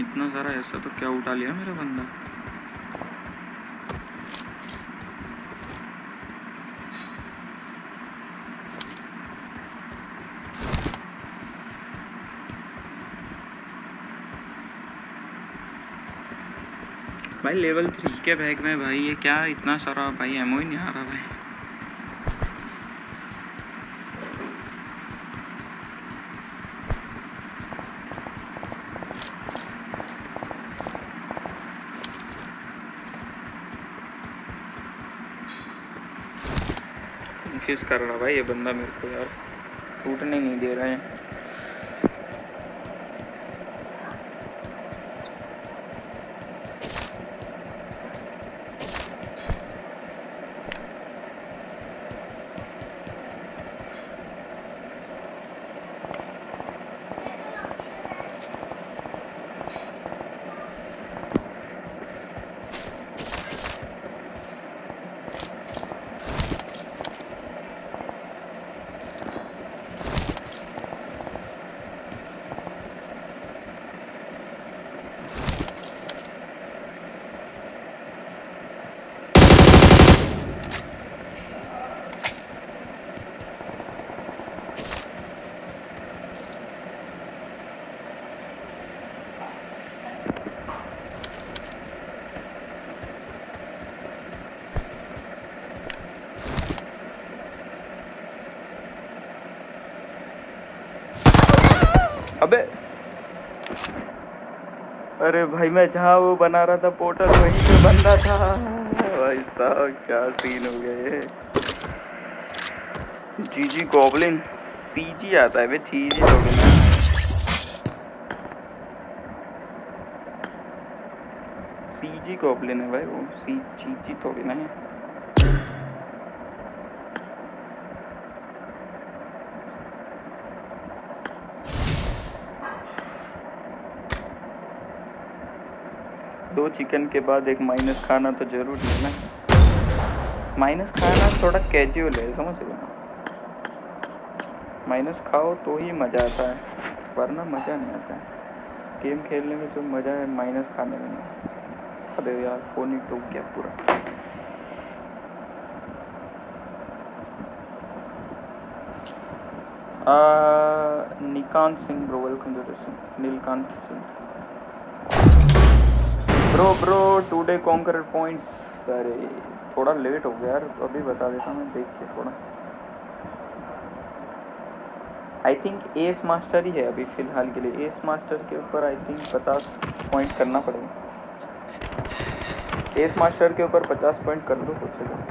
इतना सारा ऐसा तो क्या उठा लिया मेरा बंदा। भाई लेवल थ्री के बैग में भाई ये क्या, इतना सारा भाई एमओ ही नहीं आ रहा भाई। किस कर रहा भाई ये बंदा मेरे को यार, टूटने नहीं दे रहा है। अबे अरे भाई, मैं जहाँ वो बना रहा था पोर्टल, वहीं पे बंदा था भाई साहब। क्या सीन हो गया ये। जीजी गॉबलिन सीजी आता है भाई, थीजी गॉबलिन। सीजी गॉबलिन है भाई वो, सी जीजी थोड़ी ना है। दो चिकन के बाद एक माइनस खाना तो जरूर लेना है। माइनस खाना थोड़ा कैजुअल है, समझ लो। माइनस खाओ तो ही मज़ा आता है, वरना मज़ा नहीं आता है। गेम खेलने में जो मज़ा है माइनस खाने में नहीं। अरे यार फोन ही टूट गया पूरा। Nikant Singh bro, welcome to the Singh. Neelkant Singh bro bro today conquer points. अरे थोड़ा लेट हो गया यार, अभी बता देता मैं, देख के थोड़ा। आई थिंक एस मास्टर ही है अभी फिलहाल के लिए। एस मास्टर के ऊपर आई थिंक पचास पॉइंट करना पड़ेगा। एस मास्टर के ऊपर पचास पॉइंट कर दो कुछ लोग।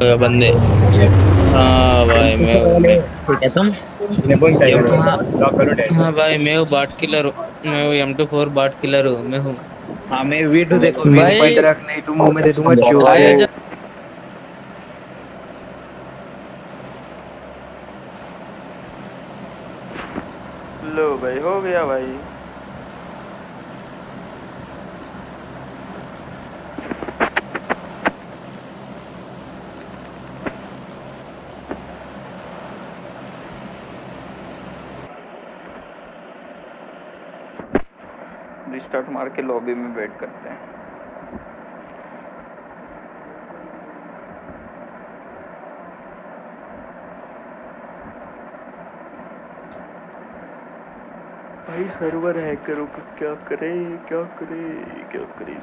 क्या बंदे? हाँ भाई मैं ठीक है, तुम हाँ भाई मैं हूँ बाट किलर हूँ, मैं हूँ एम टू फोर बाट किलर हूँ, मैं हूँ। हाँ मैं वी टू देखो भाई, नहीं तुम मुँह में दे दूँगा जो है। लो भाई हो गया भाई। स्टार्ट मार के लॉबी में वेट करते हैं। भाई सर्वर हैकरों को क्या करे क्या करे क्या करे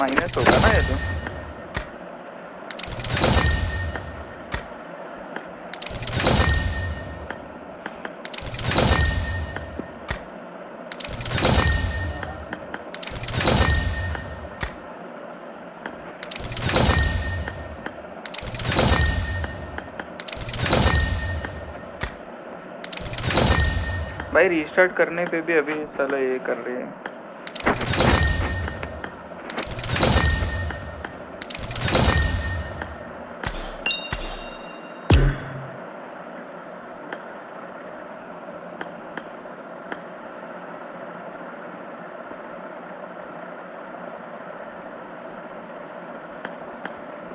माइनस होगा ना ये तो। भाई रीस्टार्ट करने पे भी अभी साला ये कर रहे हैं।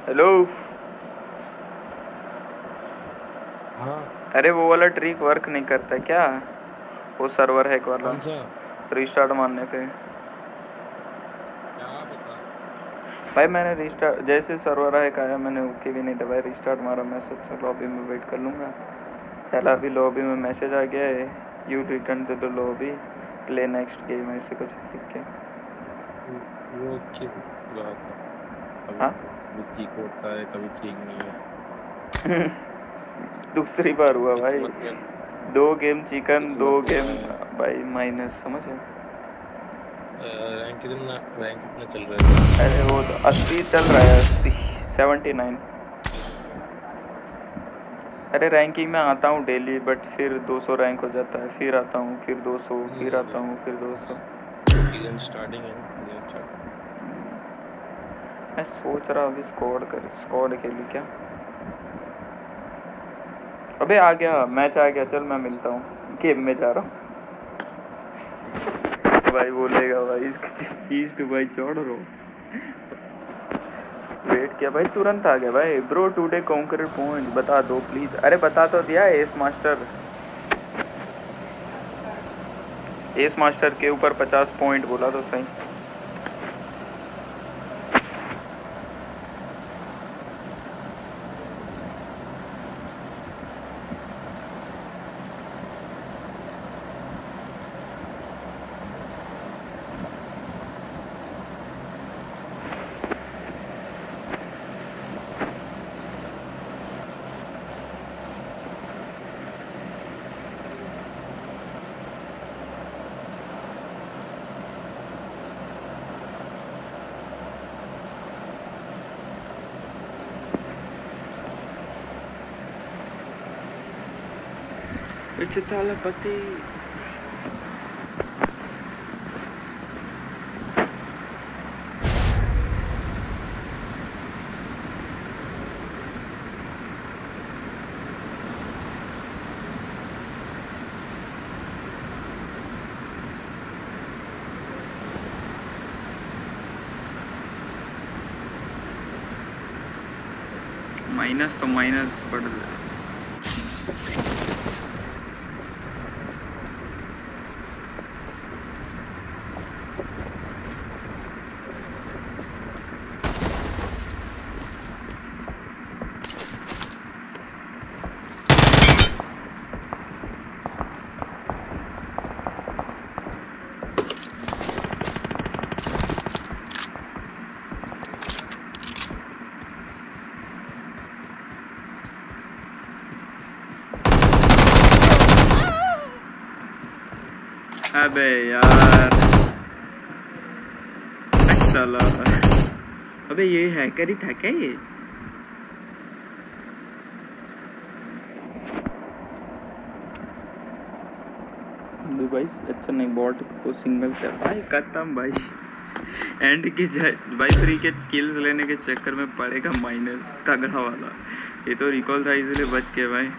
हेलो हाँ। अरे वो वाला ट्रिक वर्क नहीं करता क्या, वो सर्वर हैक वाला रीस्टार्ट मारने पे? क्या पता भाई, मैंने रीस्टार्ट जैसे सर्वर हैक आया मैंने ओके भी नहीं दबाया, रीस्टार्ट मारा। मैं सोचा लॉबी में वेट कर लूँगा, चला अभी लॉबी में मैसेज आ गया है, you return to the lobby play next game, ऐसे कुछ ठीक है। वो हाँ ठीक होता है कभी ठीक नहीं है। दूसरी बार हुआ भाई, दो गेम चिकन दो गेम भाई माइनस, समझ है? रैंक कितना रैंक कितना चल रहा है? अरे वो तो अस्सी चल रहा है, अस्सी सेवेंटी नाइन। अरे रैंकिंग में आता हूँ डेली, बट फिर दो सौ रैंक हो जाता है, फिर आता हूँ फिर दो सौ, फिर आता हूँ फिर दो सौ। सीजन स्टार्टिंग है, मैं सोच रहा अभी स्कोर कर स्कोर खेलूं क्या। अबे आ गया मैच आ गया, चल मैं मिलता हूँ, गेम में जा रहा हूँ। भाई बोलेगा भाई ईस्ट भाई चढ़ रो वेट किया भाई, तुरंत आ गया भाई। ब्रो टुडे कॉन्कर पॉइंट बता दो प्लीज। अरे बता तो दिया, एस मास्टर एस मास्टर के ऊपर पचास पॉइंट बोला तो सही। चिताला पति माइनस तो माइनस बढ़ रहा है। अबे यार साला, अबे ये हैकर ही था क्या ये? भाई अच्छा नहीं, बॉट को सिंगल कर भाई, खत्म भाई एंड की भाई। फ्री के स्किल्स लेने के चक्कर में पड़ेगा माइनस तगड़ा वाला। ये तो रिकॉल था इसलिए बच के भाई।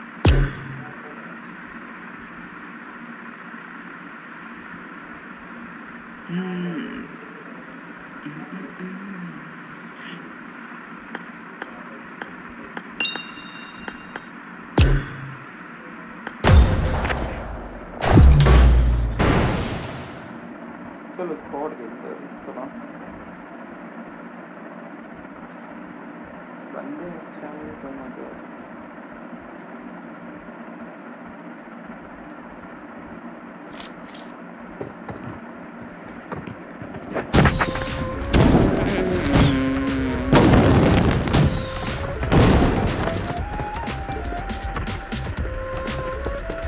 चलो स्पॉट खेलते हैं बंदे अच्छा है तो मजा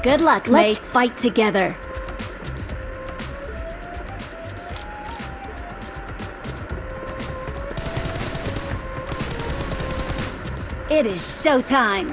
Good luck, mates. Let's fight together. It is showtime.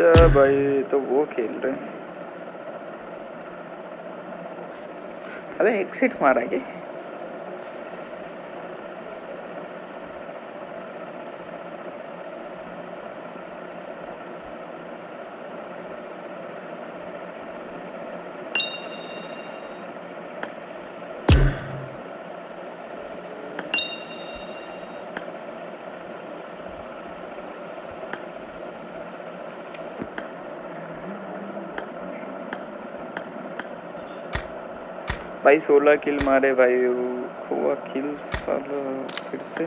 अच्छा भाई तो वो खेल रहे हैं। अबे एक्सिट मारा क्या? भाई सोलह किल मारे भाई वो किल साला फिर से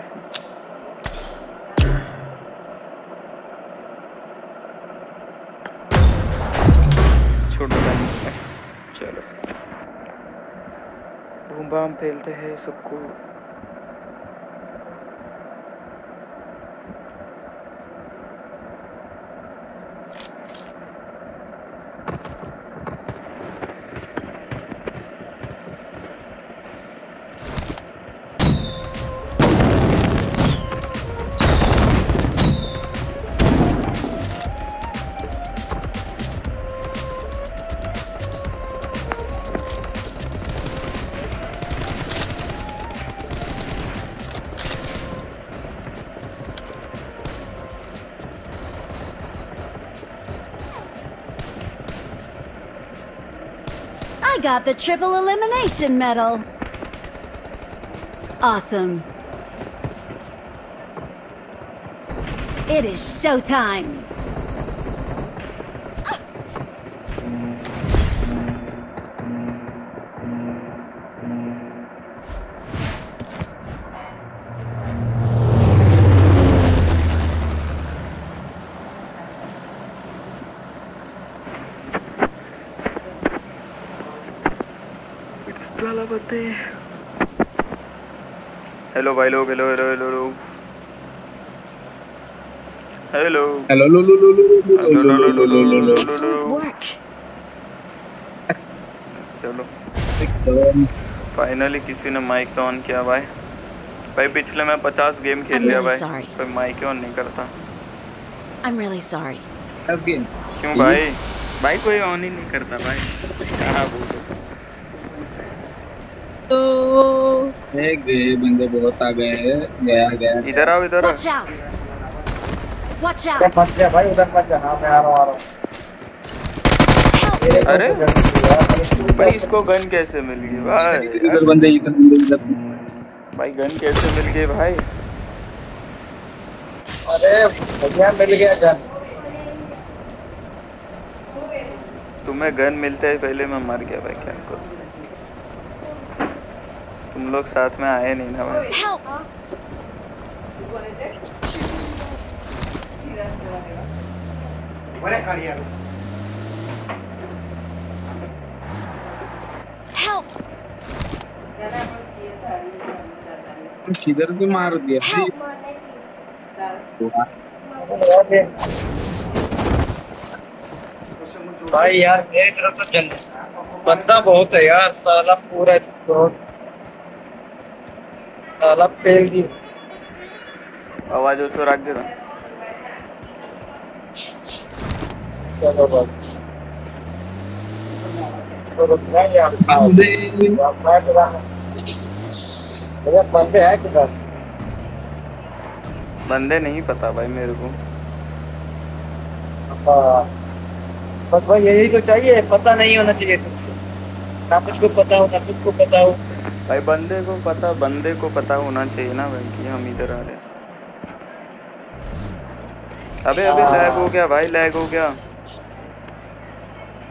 छोटा है। चलो धूम बाम फैलते हैं सबको। Got the triple elimination medal. Awesome. It is showtime. Hello भाई लोग हेलो हेलो हेलो लोग हेलो हेलो लो लो लो लो लो लो चलो फाइनली किसी ने माइक तो ऑन किया भाई। भाई पिछले मैं पचास गेम खेल लिया भाई पर माइक ऑन नहीं करता। I am really sorry. क्यों भाई भाई कोई ऑन ही नहीं करता भाई क्या बोलूं। गए बंदे बहुत आ गए गया गया इधर आओ इधर आओ भाई उधर मत जा। हाँ मैं आ रहा हूँ। अरे भाई इसको गन कैसे मिल गई भाई? इधर बंदे इधर बंदे भाई गन कैसे मिल गई भाई? अरे भैया मिल गया गन। तुम्हें गन मिलते ही पहले मैं मर गया भाई। क्या करूँ तुम लोग साथ में आए नहीं ना भाई। किधर भी मार दिया भाई यार एक जन बंदा बहुत है यार, साला पूरा साला फेल की आवाज उसको रख देना। चलो बात बंदे है किधर? बंदे नहीं पता भाई मेरे को, बस भाई यही तो चाहिए, पता नहीं होना चाहिए ना, मुझको पता हो ना तुझको पता हो भाई। बंदे को पता, बंदे को पता होना चाहिए ना भाई कि हम इधर आ रहे हैं। अबे अबे लैग हो गया भाई, लैग हो गया,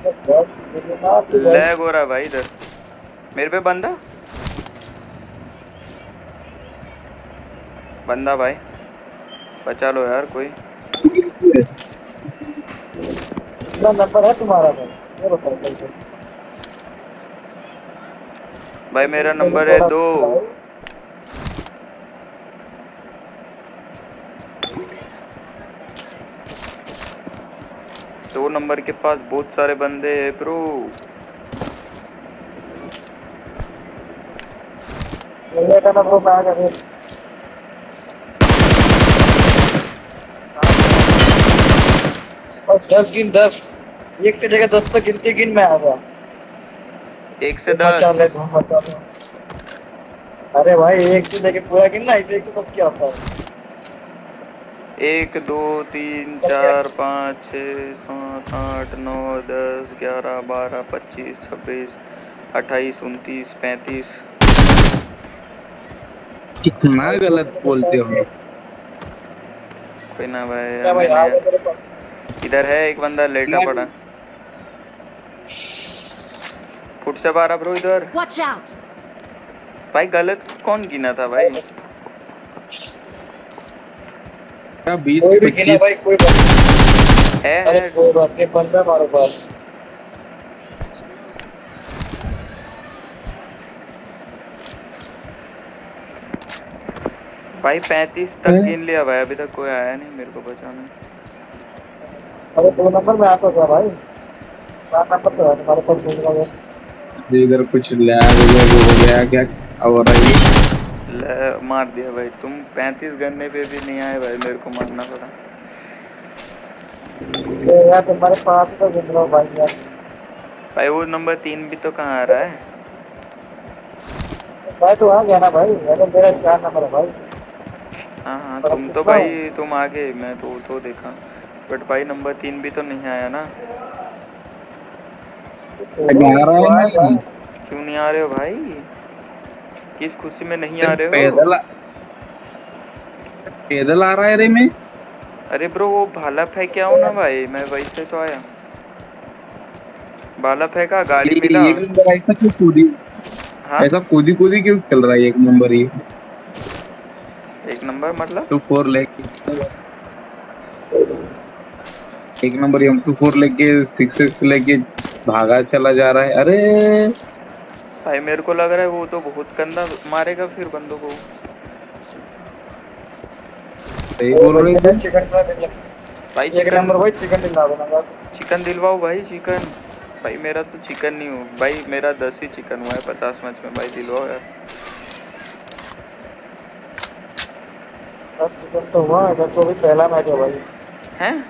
लैग हो रहा भाई इधर मेरे पे। बंदा बंदा भाई बचा लो यार कोई। नंबर है तुम्हारा भाई? भाई मेरा नंबर है दो। दो नंबर के पास बहुत सारे बंदे हैं प्रो। दस गिन दस, एक से लेकर दस तक गिनते गिन मैं आ गया। एक से दस? अरे भाई एक से लेकर पूरा गिनना, इसे एक तो सब क्या होता है। एक दो तीन चार पाँच छः सात आठ नौ दस ग्यारह बारह पच्चीस छब्बीस अट्ठाईस उनतीस पैंतीस। कितना गलत बोलते हो। कोई ना भाई, इधर है एक बंदा लेटा पड़ा। फुट से बारह ब्रो इधर। भाई गलत कौन गिना था भाई? बीस पच्चीस भाई कोई बात है। अरे कोई बात नहीं, बंदा मारो पास। भाई पैंतीस तक गिन लिया भाई, अभी तक कोई आया नहीं मेरे को बचाने। अरे दो नंबर में आता था भाई, सात नंबर तो हमारे पास ढूंढ रहा है। इधर कुछ लैग हो गया, हो गया क्या और आई मार दिया भाई। तुम पैंतीस गन्ने पे भी नहीं आए भाई, मेरे को मारना पड़ा। यार तुम्हारे पास तो गिन लो भाई यार। भाई वो नंबर तीन भी तो कहाँ आ रहा है भाई? तो आ गया ना भाई, अरे मेरा चार नंबर है भाई। हाँ हाँ तुम तो भाई तुम आ गए, मैं तो तो देखा, बट भाई नंबर तीन भी तो नहीं आया ना। क्यों नहीं आ रहे हो भाई? किस खुशी में नहीं आ रहे हो? पैदल पैदल आ रहा है रे मैं। अरे ब्रो वो भाला फेंक आओ ना भाई, मैं वहीं से तो आया। भाला फेंका, गाड़ी मिला। एक नंबर ऐसा क्यों कूदी? हाँ ऐसा कूदी कूदी क्यों चल रहा है? एक नंबर ही, एक नंबर मतलब टू फोर लेके, एक नंबर हम टू फोर लेके सिक्स सिक्स लेके भागा चला जा रहा है। अरे भाई मेरे को लग रहा है वो तो बहुत गंदा मारेगा फिर बंदों को। सही बोल रहे हैं भाई। चिकन नंबर भाई, चिकन दिलवा देना, चिकन दिलवाओ भाई। चिकन भाई मेरा तो चिकन नहीं हो भाई, मेरा दस ही चिकन हुआ है पचास मैच में भाई। दिलवाओ यार दस चिकन तो हुआ है, तो भी पहला मैच है भाई। हैं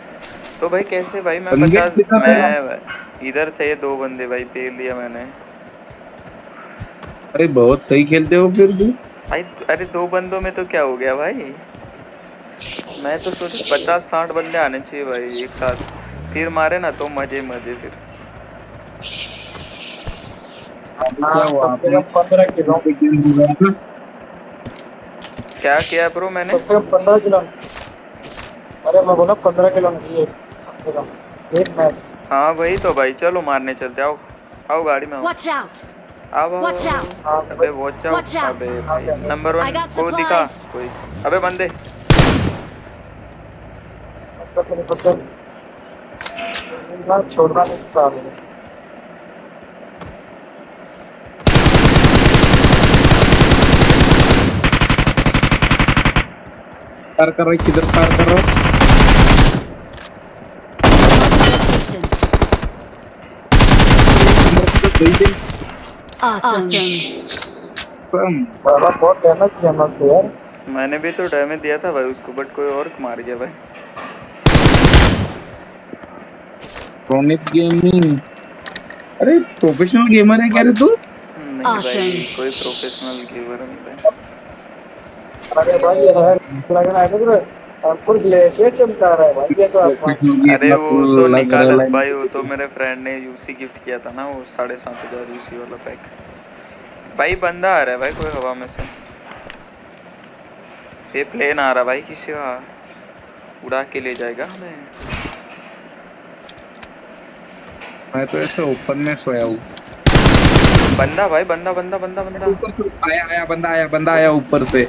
तो भाई कैसे भाई? मैं पचास मैं इधर थे दो बंदे भाई, पे लिया मैंने। अरे बहुत सही खेलते हो फिर भी भाई। अरे दो बंदों में तो क्या हो गया भाई? मैं तो सोच पचास साठ बंदे आने चाहिए भाई एक साथ, फिर मारे ना तो मजे मजे। फिर क्या किया ब्रो मैंने? पंद्रह किलो। अरे मैं बोला पंद्रह किलो एक मैच। हाँ वही तो भाई, चलो मारने चलते। आओ आओ गाड़ी में आओ। अब अबे वॉच आउट, अबे भाई नंबर वन को दिखा कोई। अबे बंदे छोड़ना नहीं चाहिए। पार कर रहे, किधर पार कर रहे? बहुत डैमेज किया मुझे यार। मैंने भी तो डैमेज दिया था भाई उसको, बट कोई और मार गया भाई। रोनित गेमिंग, अरे प्रोफेशनल गेमर है क्या रे तू? नहीं भाई कोई प्रोफेशनल गेमर नहीं। अरे भाई ये लग रहा है तो पूरा ग्लेशियर चमका रहा है भाई ये तो आपका। अरे वो तो निकाल भाई, वो तो मेरे फ्रेंड ने यूसी गिफ्ट किया था ना, वो साढ़े सात हजार यूसी वाला पैक। भाई बंदा आ रहा है भाई कोई हवा में से, ये प्लेन आ रहा भाई किसी का, उड़ा के ले जाएगा हमें। मैं तो ऐसे ओपन में सोया हूँ। बंदा भाई बंदा बंदा बंदा बंदा ऊपर से आया आया बंदा आया बंदा आया ऊपर से।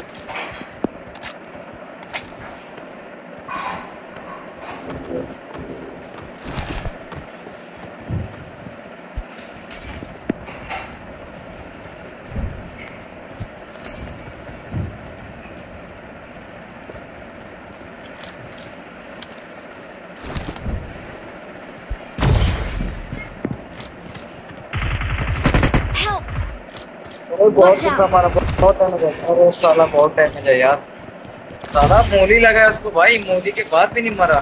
बहुत हमारा बहुत डैमेज है। अरे साला बहुत डैमेज है यार, सारा मोली लगा उसको भाई, मोली के बाद भी नहीं मरा।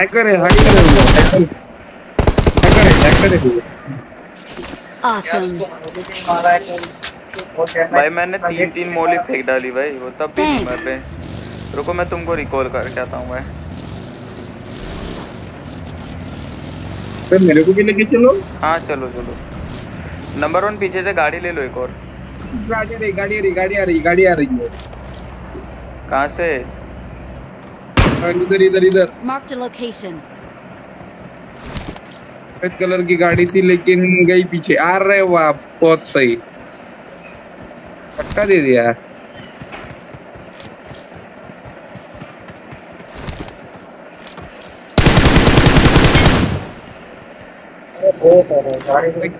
हैकर है हैकर है हैकर है ऑसम। भाई मैंने तीन तीन मोली फेंक डाली भाई, वो तब भी नहीं मर पे। रुको मैं तुमको रिकॉल करके आता हूँ भाई। फिर मेरे को भी लेके चलो। हाँ चलो चलो। नंबर वन पीछे से गाड़ी ले लो एक और। गाड़ी रही, गाड़ी रही, गाड़ी आ रही गाड़ी आ रही है। कहाँ से? इधर इधर इधर। Mark the location. Red colour की गाड़ी थी लेकिन गई पीछे। आ रहे हो आप? बहुत सही, धक्का दे दिया।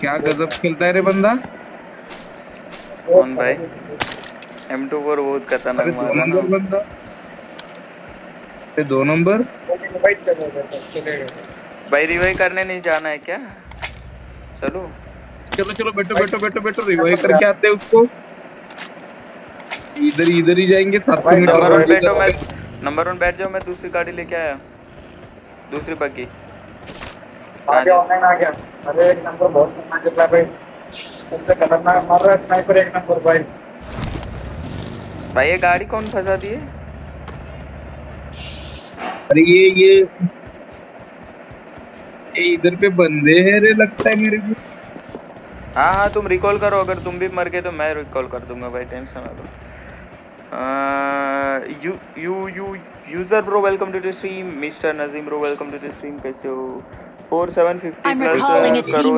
क्या गजब खेलता है रे बंदा। कौन भाई? एम टू पर बहुत खतरनाक मारा ना बंदा। ये दो नंबर भाई। रिवाइव करने नहीं जाना है क्या? चलो चलो चलो बैठो बैठो बैठो बैठो, रिवाइव करके आते हैं उसको। इधर इधर ही जाएंगे साथ में। नंबर वन बैठो, मैं नंबर वन बैठ जाओ, मैं दूसरी गाड़ी लेके आया, दूसरी पक्की। आगे ऑनलाइन आ गया। अरे एक नंबर बहुत खतरनाक निकला भाई, सबसे खतरनाक मार रहा है स्नाइपर एक नंबर भाई। भाई ये गाड़ी कौन फंसा दी है? अरे ये ये ये इधर पे बंदे हैं रे लगता है मेरे को। हाँ हाँ तुम रिकॉल करो, अगर तुम भी मर गए तो मैं रिकॉल कर दूंगा भाई, टेंशन ना लो। You you you user bro welcome to the stream. Mister Nazim bro welcome to the stream, कैसे हो? फोर सेवन फिफ्टी प्लस करो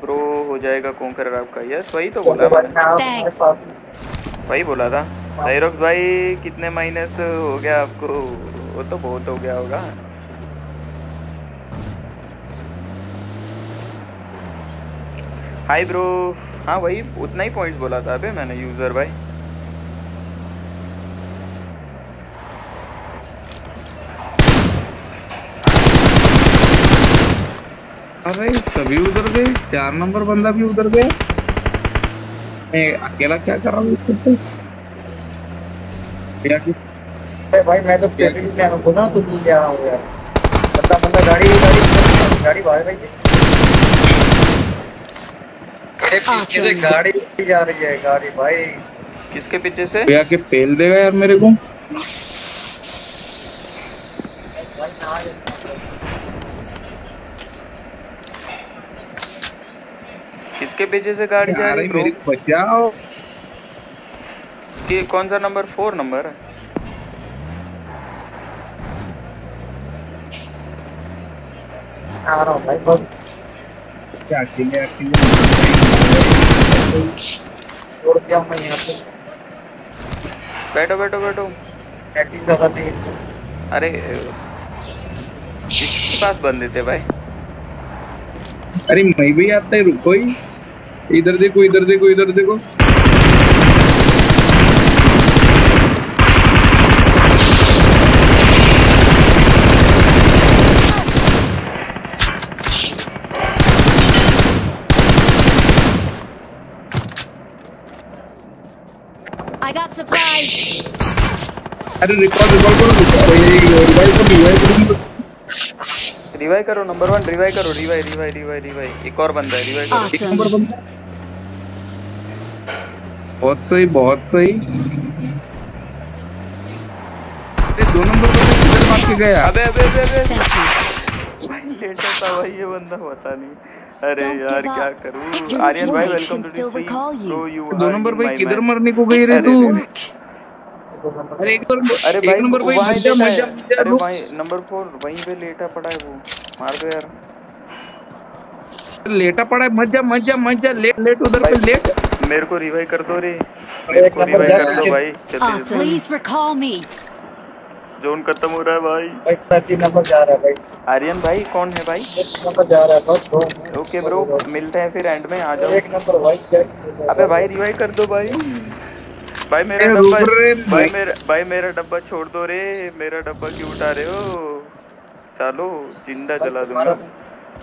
ब्रो, हो जाएगा कॉन्करर आपका। यस वही तो बोला मैंने, वही बोला था। डायरोक्स भाई कितने माइनस हो गया आपको? वो तो बहुत हो गया होगा। Hi bro. हाँ वही उतना ही पॉइंट्स बोला था अबे मैंने यूजर भाई। अरे सभी उधर गए, चार नंबर बंदा भी उधर गया, मैं अकेला क्या कर रहा हूँ इस पे? क्या कि अरे भाई मैं तो प्लेटिंग पे आया हूँ ना, तू भी क्या हो यार? बंदा बंदा गाड़ी गाड़ी गाड़ी भाग रही है, एक पीछे से गाड़ी जा रही है गाड़ी भाई। किसके पीछे से? क्या कि पेल देगा यार मेरे को भाई ना। किसके पीछे से गाड़ी जा रही है? बचाओ। कि कौन सा नंबर? Four number. आ रहा हूं भाई बहुत। क्या अकेले अकेले छोड़ दिया मैं यहां पे। बैठो बैठो बैठो। एक्टिंग कर रहा था। अरे किसके पास बंदे थे भाई? अरे मैं भी आता है, रुको ही। इधर देखो इधर देखो इधर देखो। अरे रिकॉर्ड रिकॉर्ड करो, रिवाइव करो, रिवाइव रिवाइव करो नंबर वन, रिवाइव करो, रिवाइव रिवाइव रिवाइव रिवाइव एक और बंदा है, रिवाइव करो एक नंबर बंदा। बहुत सही बहुत सही, अरे दो नंबर बंदा किधर मार के गया? अबे अबे अबे भाई लेटा था भाई ये बंदा, पता नहीं। अरे यार क्या करूं आर्यन भाई, वेलकम टू टीम। दो नंबर भाई किधर मरने को गई रे तू? अरे एक और, अरे भाई नंबर भाई मजा मजा, अरे भाई नंबर चार वहीं पे लेटा पड़ा है, वो मार दो यार, लेटा पड़ा है, मजा मजा मजा, लेट लेट उधर पे लेट। मेरे को रिवाइव कर दो रे, मेरे को रिवाइव कर दो भाई जल्दी, जोन खत्म हो रहा है भाई। भाई तीन नंबर जा रहा है भाई। आर्यन भाई कौन है भाई? तीन नंबर जा रहा है बस। ओके ब्रो मिलते हैं फिर एंड में, आ जाओ। एक नंबर भाई, अबे भाई रिवाइव कर दो भाई। भाई मेरा डब्बा, भाई मेरा भाई मेरा डब्बा छोड़ दो रे, मेरा डब्बा क्यों उठा रहे हो सालो, जिंदा जला दूंगा,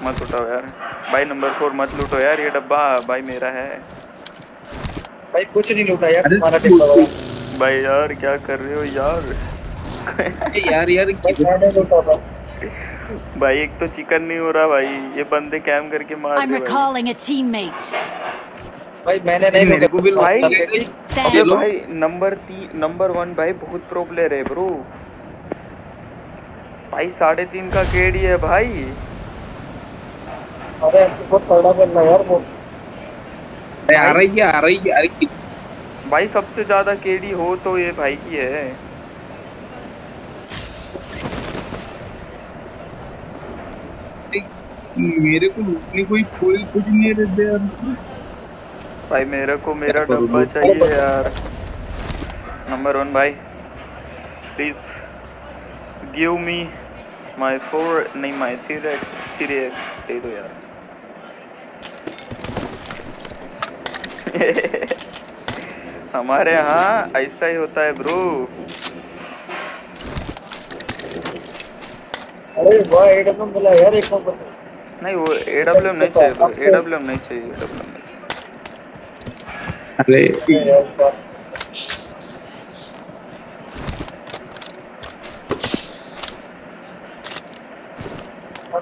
मत उठाओ यार भाई नंबर फोर, मत लूटो यार ये डब्बा भाई मेरा है भाई, कुछ नहीं लूटा यार तुम्हारा डब्बा भाई। यार क्या कर रहे हो यार यार यार भाई, एक तो चिकन नहीं हो रहा भाई, ये बंदे कैम करके मार दे भाई। भाई मैंने नहीं, मेरे को भी भाई भाई नंबर तीन नंबर वन भाई बहुत प्रो प्लेयर है ब्रो भाई, साढ़े तीन का केडी है भाई। अरे आ रही है आ रही है भाई, सबसे ज्यादा केडी हो तो ये भाई की है। मेरे को लूटने कोई फूल कुछ नहीं रहते यार भाई, मेरे को मेरा डब्बा चाहिए यार। नंबर वन भाई please give me my four, नहीं my three X three X दे दो यार हमारे यहाँ ऐसा ही होता है ब्रो। अरे वाह एडब्ल्यूएम मिला यार, एक नंबर नहीं वो एडब्ल्यूएम नहीं चाहिए, एडब्ल्यूएम नहीं चाहिए, एडब्ल्यूएम अरे अब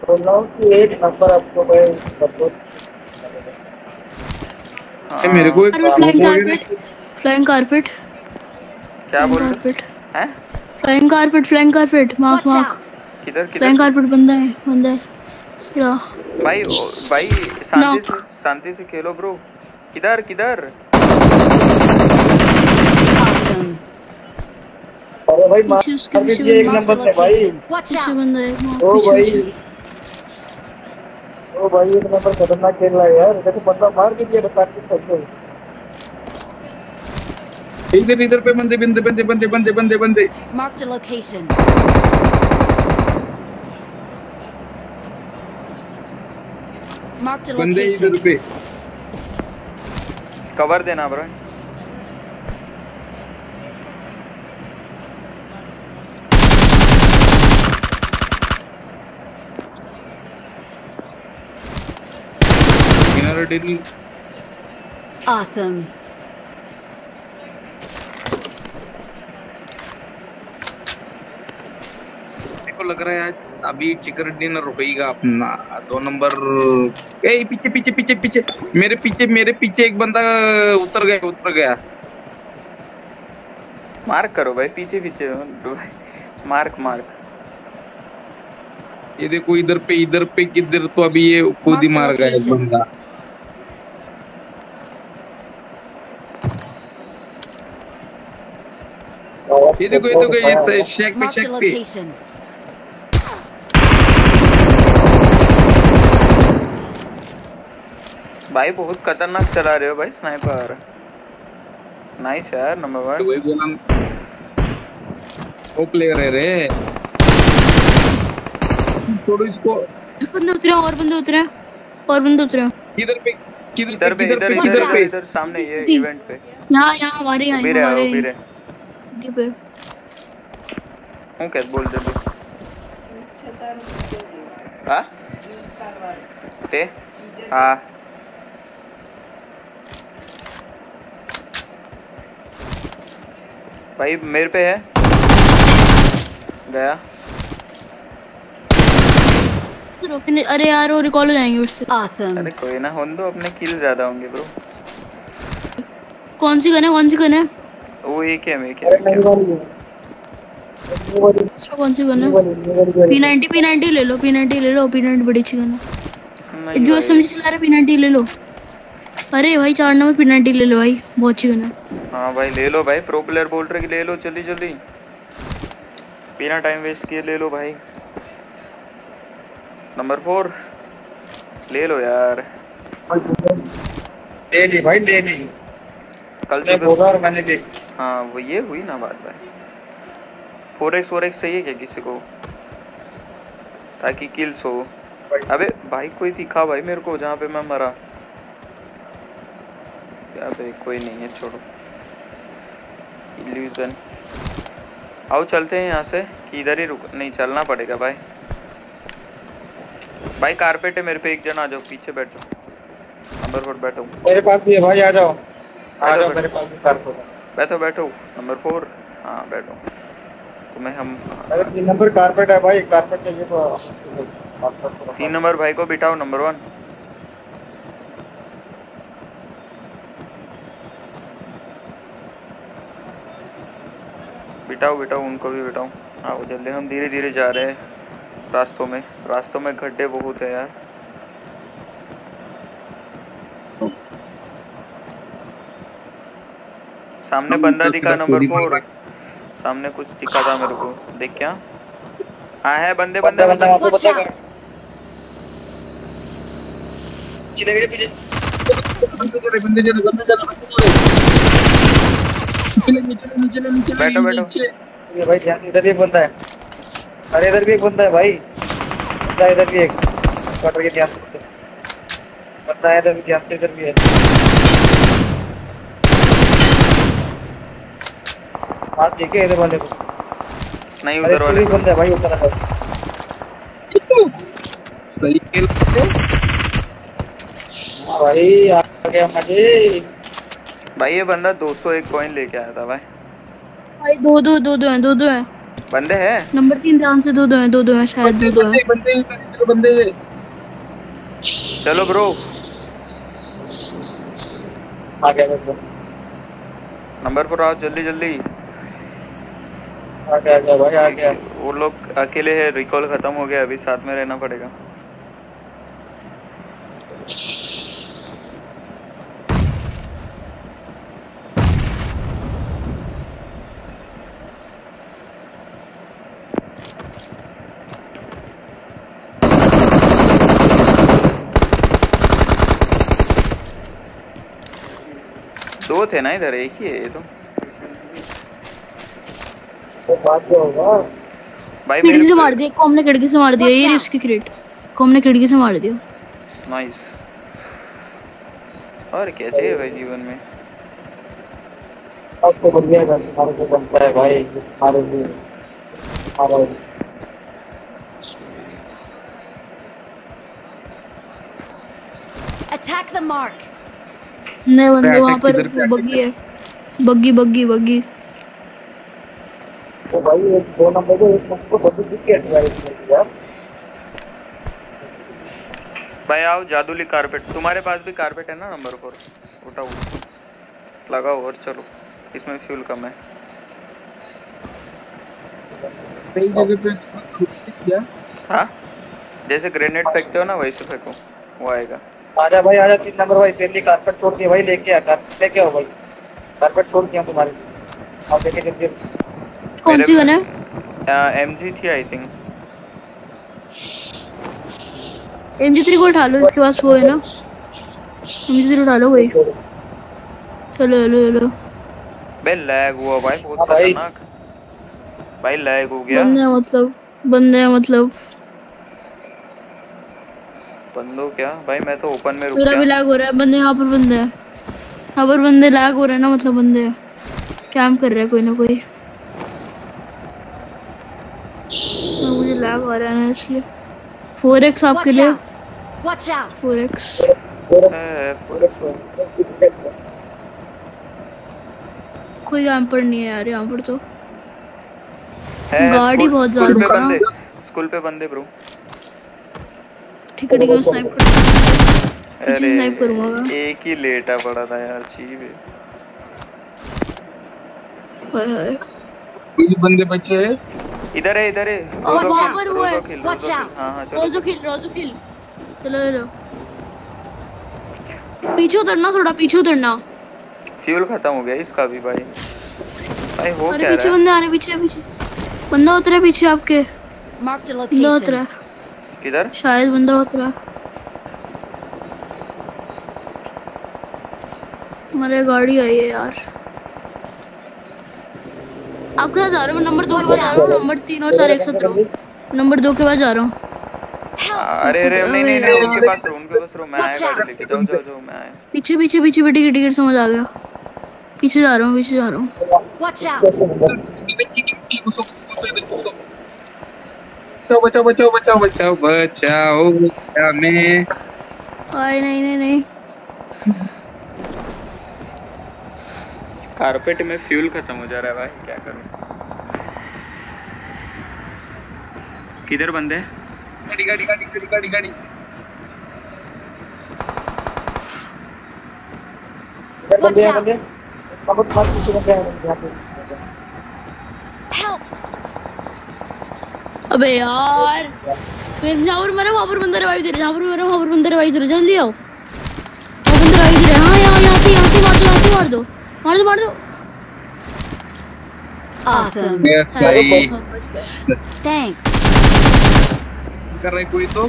बोल रहा हूं कि एक नंबर आपको भाई सपोर्ट। मेरे को एक फ्लाइंग कारपेट, फ्लाइंग कारपेट क्या बोल रहे हैं? Flying carpet, flying carpet mark mark किधर किधर कारपेट बंदा है बंदा है भाई भाई, शांति से शांति से खेलो ब्रो। किधर किधर? अरे भाई ये एक नंबर से भाई, अच्छा बंदा है ओ भाई, ओ भाई एक नंबर खतरनाक खेल रहा है यार, देखो बंदा मार के दिया प्रैक्टिस करके। इधर इधर पे बंदे बंदे बंदे बंदे बंदे बंदे बंदे मार्क द लोकेशन। बंदे इधर पे कवर देना ब्रो। Awesome. लग रहा है आज अभी चिकन डिनर रुकेगा अपना। दो नंबर ए पीछे पीछे पीछे पीछे मेरे पीछे मेरे पीछे एक बंदा उतर गया उतर गया। मार्क करो भाई, पीछे पीछे मार्क मार्क। ये देखो इधर पे इधर पे किधर, तो अभी ये खुद ही मार गया बंदा। ये देखो ये देखो ये शेक पे शेक पे भाई, बहुत खतरनाक चला रहे हो भाई स्नाइपर। नाइस यार नंबर वन। वही बोला वो प्लेयर है रे। थोड़ा इसको बंदे उतरे और बंदे उतरे और बंदे उतरे इधर पे किधर इधर पे इधर इधर पे इधर सामने ये इवेंट पे यहां यहां हमारे यहां हमारे उधर पे ओके बोल दे दो। हां ते हां भाई मेरे पे है गया। अरे यार वो रिकॉल हो जाएंगे उससे। awesome. अरे कोई ना, होने दो, अपने किल ज्यादा होंगे ब्रो। कौन सी गन है, कौन सी गन है? वो एक है, एक है, एक है। इसमें कौन सी गन है? पी नाइंटी पी नाइंटी ले लो, पी नाइंटी ले लो, पी नाइंटी बड़ी अच्छी गन है। जो समझ चला रहा है पी नाइंटी ले लो। अरे भाई चार नंबर पी नाइंटी ले लो भाई, बहुत अच्छी गन है। हां भाई ले लो भाई, प्रो प्लेयर बोल रहे कि ले लो जल्दी जल्दी, बिना टाइम वेस्ट किए ले लो भाई। नंबर चार ले लो यार, ले ली भाई, ले ली कल से बोला और मैंने देख। हां वो ये हुई ना बात भाई, फोर एक्स फोर एक्स चाहिए क्या किसी को ताकि किल्स हो? अबे भाई कोई दिखा भाई मेरे को जहां पे मैं मरा। अबे कोई नहीं है, छोड़ो इल्यूजन। आओ चलते हैं यहाँ से, कि इधर ही रुक नहीं, चलना पड़ेगा भाई। भाई कारपेट है मेरे पे, एक जन आ जाओ, पीछे बैठ जाओ, नंबर फोर बैठो। मेरे पास भी है भाई, आ जाओ आ जाओ, मेरे पास भी कारपेट है। बैठो बैठो नंबर फोर, हाँ बैठो। तुम्हें हम तीन नंबर कारपेट है भाई, कारपेट के लिए तो तीन नंबर भाई को बिठाओ, नंबर वन। बिठाओ बिठाओ, उनको भी बिठाओ। आओ जल्दी, हम धीरे धीरे जा रहे हैं, रास्तों में रास्तों में गड्ढे बहुत है यार। सामने बंदा दिखा नंबर फोर, सामने कुछ दिखा था मेरे को, देख क्या हाँ है बंदे बंदे बंदे बंदे नीचे नीचे नीचे नीचे बैठो बैठो। ये भाई इधर भी एक बंदा है, अरे इधर भी एक बंदा है भाई, बंदा इधर भी एक क्वार्टर के ध्यान से, बंदा है इधर भी, ध्यान से इधर भी है। आप देखे इधर वाले को नहीं, उधर वाले एक बंदा है भाई, उधर है सही खेल से भाई। आ गया मजे भाई, ये बंदा दो सौ एक कॉइन लेके आया था भाई। भाई दो दो दो दो हैं, दो दो हैं बंदे हैं। नंबर तीन ध्यान से, दो दो हैं, दो दो हैं शायद, दो दो हैं बंदे बंदे बंदे। चलो ब्रो आ गया ब्रो, नंबर पर आओ जल्दी जल्दी। आ गया आ गया भाई आ गया। वो लोग अकेले हैं, रिकॉल खत्म हो गया, अभी साथ में रहना पड़ेगा। दो थे ना इधर, एक ही है ये तो। तो बात क्या होगा भाई, खिड़की से मार दिया, कॉम ने खिड़की से मार दिया, ये रही उसकी क्रेट, कॉम ने खिड़की से मार दिया। नाइस, और कैसे है भाई जीवन में, अब तो बढ़िया है, सारे को बनता है भाई, सारे भी सारे। Attack the mark. नहीं बंदे वहाँ पर बग्गी है, बग्गी बग्गी बग्गी। तो भाई एक दो नंबर को, एक नंबर को बग्गी दिख के ड्राइव यार। भाई आओ जादूली कारपेट, तुम्हारे पास भी कारपेट है ना नंबर फोर, उठाओ लगाओ और चलो, इसमें फ्यूल कम है। कई जगह पे क्या हाँ, जैसे ग्रेनेड फेंकते हो ना वैसे फेंको, वो आएगा। आजा भाई आजा, तीन नंबर भाई पहली कारपेट छोड़ दिया भाई, लेके आ कारपेट, लेके आओ भाई, कारपेट छोड़ दिया तुम्हारे। आप देखे जल्दी कौन सी गन है? एमजी थी आई थिंक, एमजी थ्री को उठा लो, इसके पास वो है ना, एमजी थ्री उठा लो भाई। चलो चलो चलो। बे लैग हुआ भाई बहुत खतरनाक भाई, लैग हो गया। बंदे मतलब बंदे मतलब बंदो क्या भाई, मैं तो ओपन में रुक गया। मेरा भी लैग हो रहा है, बंदे यहाँ पर बंदे हैं, यहाँ पर बंदे, लैग हो रहा है ना, मतलब बंदे कैंप कर रहा है कोई ना कोई। मुझे लैग हो रहा है ना इसलिए। फोर एक्स आपके लिए, फोर एक्स कोई कैंपर नहीं है यार यहाँ पर तो। गाड़ी बहुत ज़्यादा स्कूल पे बंदे ब्रो। ठीक है ठीक है स्नाइप कर, अरे स्नाइप करूंगा मैं। एक ही लेटा पड़ा था यार चीवे। हाय हाय ये बंदे बचे इधर है इधर है। और वहां पर वो है, वॉच आउट। हां हां रोजो किल रोजो किल। चलो चलो पीछे उतरना, थोड़ा पीछे उतरना। फ्यूल खत्म हो गया इसका भी भाई। भाई हो क्या रहा है? अरे पीछे बंदे आ रहे, पीछे पीछे बंदा उतरा पीछे आपके। Mark the location. उतरा किधर? शायद बंदा उतरा। हमारे गाड़ी आई है यार। आपका जा रहा हूं नंबर दो के बाद, जा रहा हूं नंबर तीन और चार एक साथ रहो। नंबर दो के बाद जा रहा हूं। अरे अरे नहीं नहीं नहीं उनके पास रो, उनके पास रो। मैं आया गाड़ी लेके, जाओ जाओ जाओ। मैं आया पीछे पीछे पीछे बेटी की टिकट समझ आ गया। पीछे जा रहा हूं पीछे जा रहा हूं। Watch out. बचाओ बचाओ बचाओ बचाओ बचाओ बचाओ हमें। ओए नहीं नहीं नहीं कारपेट में फ्यूल खत्म हो जा रहा है भाई, क्या करूं। किधर बंदे? गाड़ी गाड़ी गाड़ी गाड़ी गाड़ी गाड़ी बंदे बंदे बहुत बहुत पीछे बंदे हैं यहां पे। अबे यार मैं जा और मेरा वहां पर बंदा रिवाइव दे रहा है, यहां पर मेरा वहां पर बंदा रिवाइव दे रहा है। जल्दी आओ वो बंदा रिवाइव दे रहा है। हां यहां यहां से यहां से मार दो, यहां से मार दो मार दो मार दो। ऑसम यस भाई थैंक्स। कर रहा है कोई तो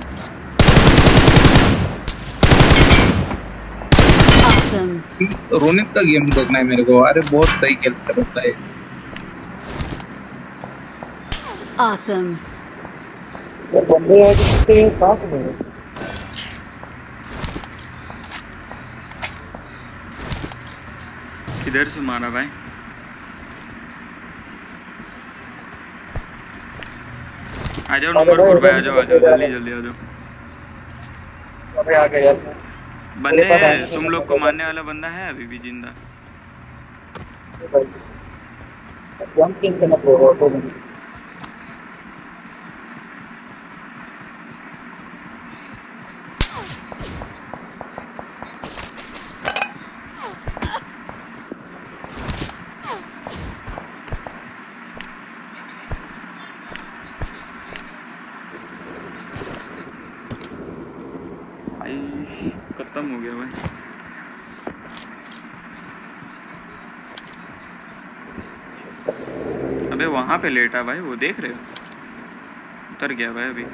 awesome. रोनित का गेम देखना है मेरे को। अरे बहुत सही खेलता रहता है। awesome. ये बंदे हैं कितने साथ में। किधर से मारा भाई? आ जाओ नंबर फोर भाई, आ जाओ आ जाओ जल्दी जल्दी आ जाओ। अबे आ गए यार बंदे हैं। तुम लोग को मारने वाला बंदा है अभी भी जिंदा। हम किंग करना पड़ रहा है तो वहाँ पे लेटा भाई। वो देख रहे हो उतर गया भाई। अभी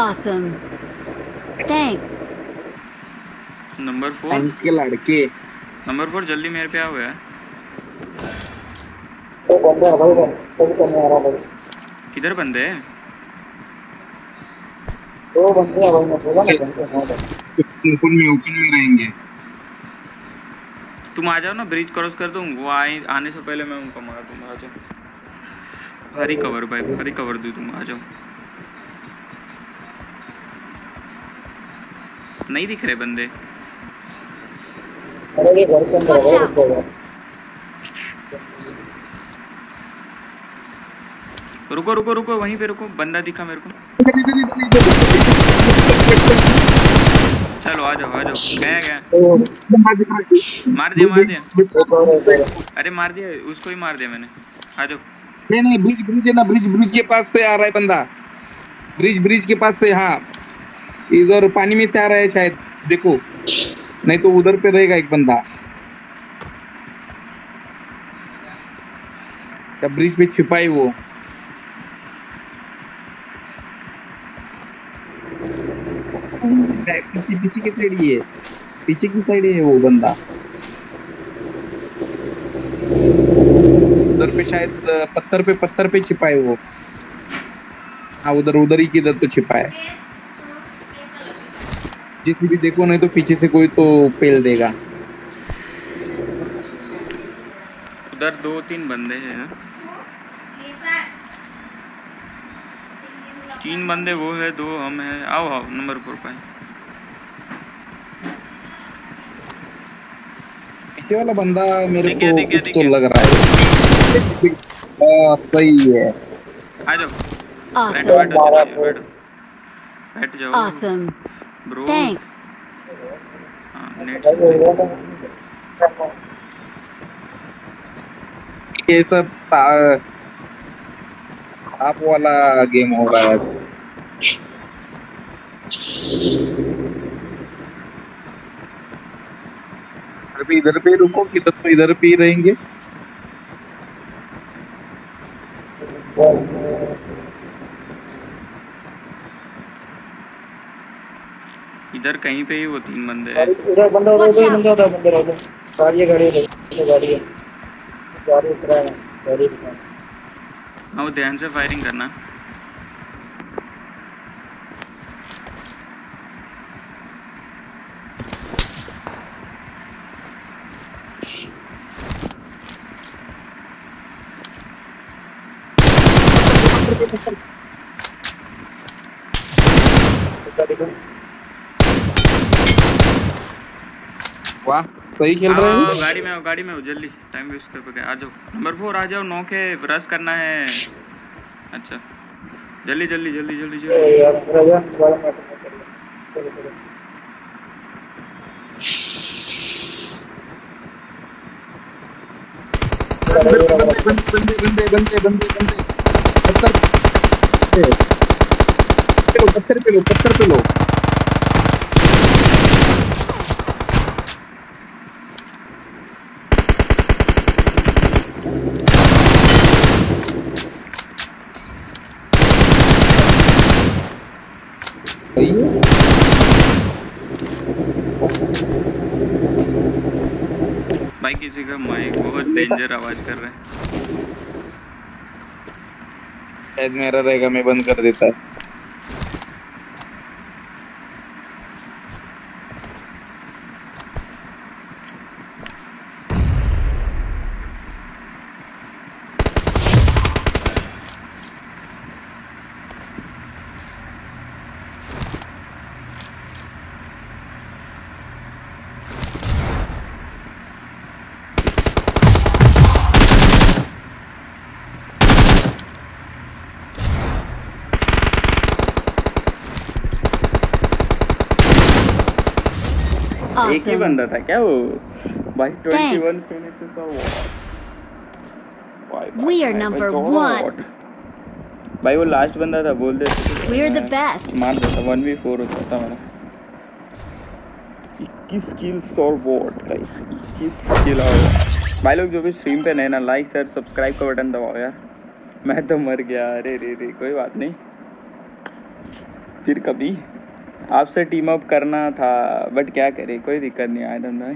awesome thanks नंबर फोर इसके लड़के। नंबर फोर जल्दी मेरे पे आओ यार। तो बंदा आ रहा है तो कौन आ रहा है? किधर बंदे हैं? दो बंदे हैं भाई। मैं ओपन में ओपन में रहेंगे। तुम आ जाओ ना, ब्रिज क्रॉस कर दूं। वो आए आने से पहले मैं उनको मार दूंगा। आ जाओ हरी कवर भाई, हरी कवर दो तुम। आ जाओ नहीं दिख रहे बंदे। अरे ये घर के अंदर है। रुको रुको रुको वहीं पे रुको। बंदा दिखा मेरे को। चलो आ जाओ आ जाओ। गया गया मार दिया मार दिया। अरे मार दिया उसको ही मार दिया मैंने। आ जाओ। नहीं नहीं ब्रिज ब्रिज है ना, ब्रिज ब्रिज के पास से आ रहा है बंदा। ब्रिज ब्रिज के पास से हाँ इधर पानी में से आ रहा है शायद। देखो नहीं तो उधर पे रहेगा एक बंदा। ब्रिज पे छिपा है वो। पीछे पीछे की साइड है, पीछे की साइड है वो बंदा। उधर पे शायद पत्थर पे पत्थर पे छिपा है वो। हाँ उधर उधर ही किधर तो छिपा है। जितनी भी देखो नहीं तो पीछे से कोई तो पेल देगा। उधर दो तीन बंदे हैं। तीन बंदे वो है, दो हम हैं। आओ आओ नंबर फोर पाए ये वाला बंदा मेरे को तो लग रहा है सही है। आ जाओ बैठ जाओ ऑसम ब्रो थैंक्स। ये सब आप वाला गेम हो रहा है। इधर पे रुको कि तो इधर पे ही रहेंगे। इधर कहीं पे ही वो तीन बंदे हैं। उधर बंदा उधर बंदा उधर गाड़ी गाड़ी गाड़ी गाड़ी उतरा है गाड़ी आओ ध्यान से फायरिंग करना। वाह सही खेल रहे हो। गाड़ी में आओ गाड़ी में आओ जल्दी टाइम वेस्ट कर पके। आ जाओ नंबर फोर आ जाओ। नॉक है रश करना है। अच्छा जल्दी जल्दी जल्दी जल्दी जल्दी बंदे बंदे बंदे बंदे बंदे पत्थर पत्थर पे लो पत्थर पे लो। भाई किसी का माइक बहुत डेंजर आवाज कर रहा है। शायद मेरा रहेगा मैं बंद कर देता। एक ही बंदा था क्या वो भाई? इक्कीस फिनिशेस और what we are number one भाई वो लास्ट बंदा था। बोल दे वी आर द बेस्ट मार देता वन वी फोर होता था मेरा। इक्कीस किल्स और व्हाट गाइस इक्कीस किल। भाई लोग जो भी स्ट्रीम पे नए ना लाइक शेयर सब्सक्राइब का बटन दबाओ यार। मैं तो मर गया। अरे रे रे कोई बात नहीं फिर कभी आपसे टीम अप करना था बट क्या करे कोई दिक्कत नहीं। I don't know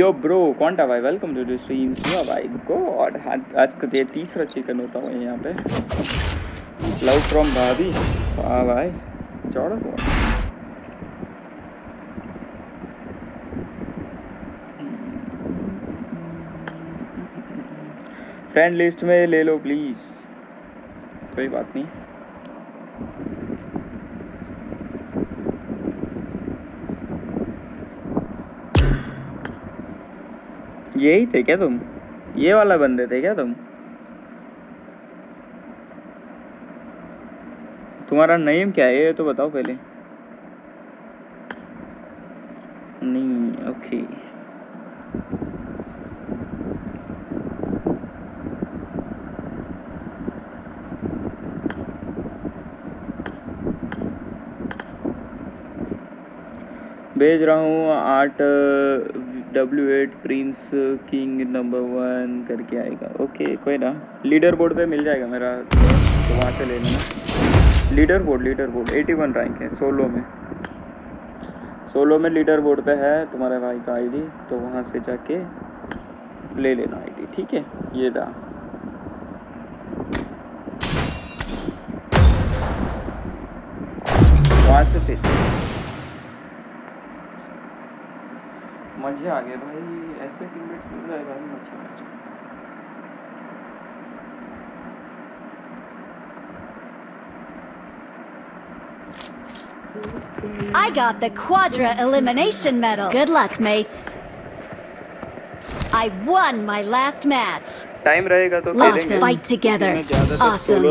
yo bro कौन था भाई? Welcome to the stream yo भाई को। और आज का ये तीसरा चिकन होता है यहाँ पे। लव फ्रॉम भाभी वाह भाई चौड़ा फ्रेंड लिस्ट में ले लो प्लीज कोई बात नहीं। यही थे क्या तुम? ये वाला बंदे थे क्या तुम? तुम्हारा नेम क्या है ये तो बताओ पहले। नहीं ओके भेज रहा हूँ आठ W eight prince king number one करके आएगा। ओके कोई ना लीडर बोर्ड पे मिल जाएगा मेरा तो वहाँ से ले लेना। लीडर बोर्ड लीडर बोर्ड इक्यासी रैंक है सोलो में। सोलो में लीडर बोर्ड पे है तुम्हारे भाई का आईडी तो वहाँ से जाके ले लेना आईडी ठीक है। ये रहा वहाँ से मजे आ गए भाई। ऐसे टीममेट्स मिल जाए भाई अच्छा अच्छा। I got the Quadra Elimination Medal. Good luck, mates. I won my last match. Time रहेगा तो let's fight together. Awesome.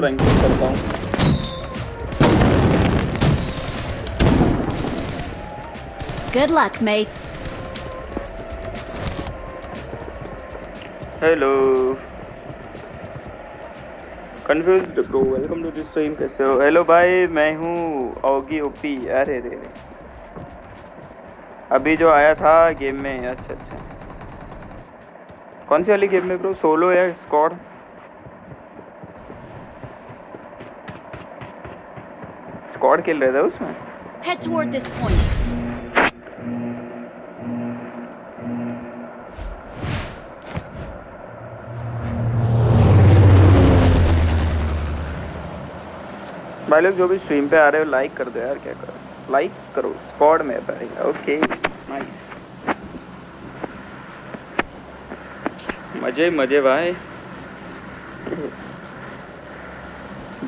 Good luck, mates. Hello. Confused bro, welcome to this stream. कैसे हो? हेलो भाई, मैं हूँ ऑगी ओपी। अरे रे रे, अभी जो आया था गेम में। अच्छा अच्छा, कौन सी वाली गेम में ब्रो? सोलो या स्क्वाड? स्क्वाड खेल रहे थे उसमें। Head toward this point. भाई लोग जो भी स्ट्रीम पे आ रहे हो लाइक कर दो यार, क्या करो, लाइक करो। स्क्वाड में भाई, ओके नाइस, मजे मजे भाई।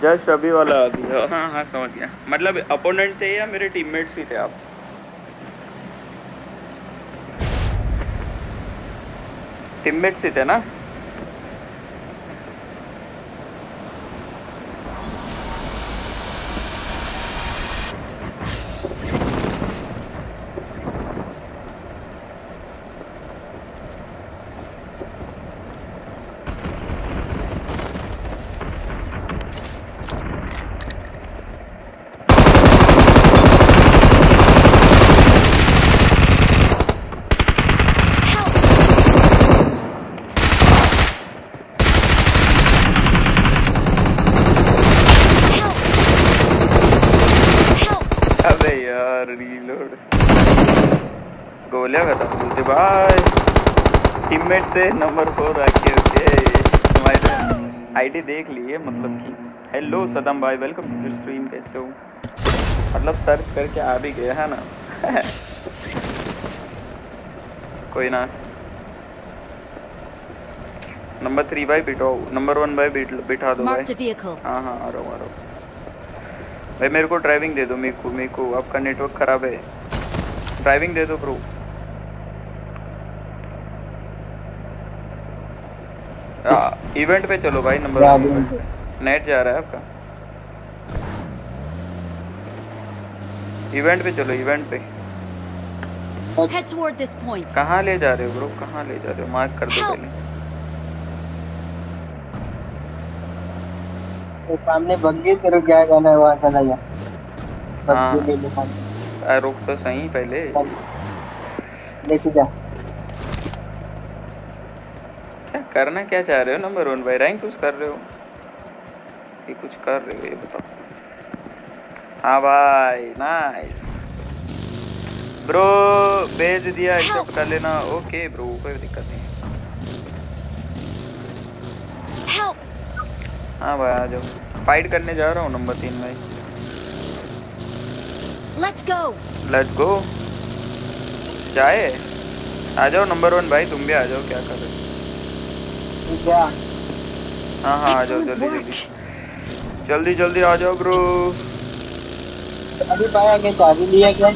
जस्ट अभी वाला अभी, हाँ हाँ समझ गया। मतलब अपोनेंट थे या मेरे टीममेट्स ही थे आप? टीममेट्स ही थे ना? नंबर फोर आके तुम्हारे आईडी देख लिए, मतलब कि। हेलो सदम भाई, वेलकम टू द स्ट्रीम, कैसे हो? मतलब सर्च करके आ भी गया है ना। कोई ना, नंबर थ्री भाई बिठाओ, नंबर वन भाई बिठ, बिठा दो भाई। हाँ हाँ आ रहा हूँ आ रहा हूँ भाई, मेरे को ड्राइविंग दे दो। मेरे को मेरे को आपका नेटवर्क खराब है, ड्राइविंग दे दो ब्रो। इवेंट पे चलो भाई, नंबर नेट जा रहा है आपका। इवेंट पे चलो, इवेंट पे। Head toward this point. कहाँ ले जा रहे हो ब्रो, कहाँ ले जा रहे हो? मार्क कर दो पहले। वो सामने बग्गी, तेरे को क्या करना है वहाँ चला जा। हाँ रुक तो सही, पहले लेके जा। करना क्या चाह रहे हो नंबर वन भाई? रैंक कुछ कर रहे हो ये, कुछ कर रहे हो ये बताओ। हाँ भाई नाइस ब्रो, भेज दिया, एक्सेप्ट कर लेना। ओके ब्रो, कोई दिक्कत नहीं। हाँ भाई आ जाओ, फाइट करने जा रहा हूँ नंबर तीन भाई। लेट्स गो लेट्स गो, जाए आ जाओ नंबर वन भाई, तुम भी आ जाओ, क्या कर रहे हो? हाँ हाँ आ जाओ, जल्दी जल्दी जल्दी जल्दी आ जाओ ब्रो। अभी पाया क्या, चाबी लिया क्या?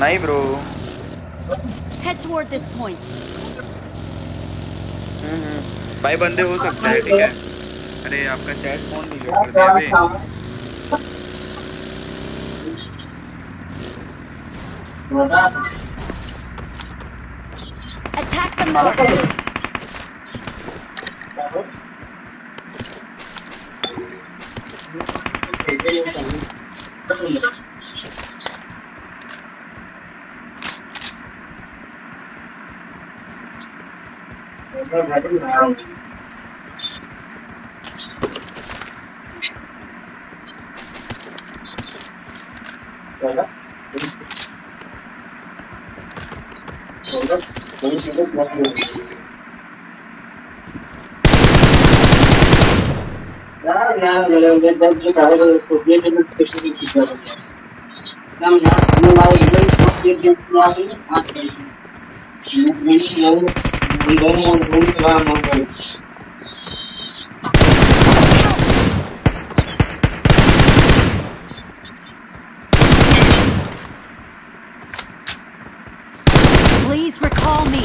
नहीं bro. Head toward this point. हम्म भाई बंदे हो सकते हैं, ठीक है। अरे आपका चैट फोन नहीं कर दिया बे। Attack the mark. Follow me.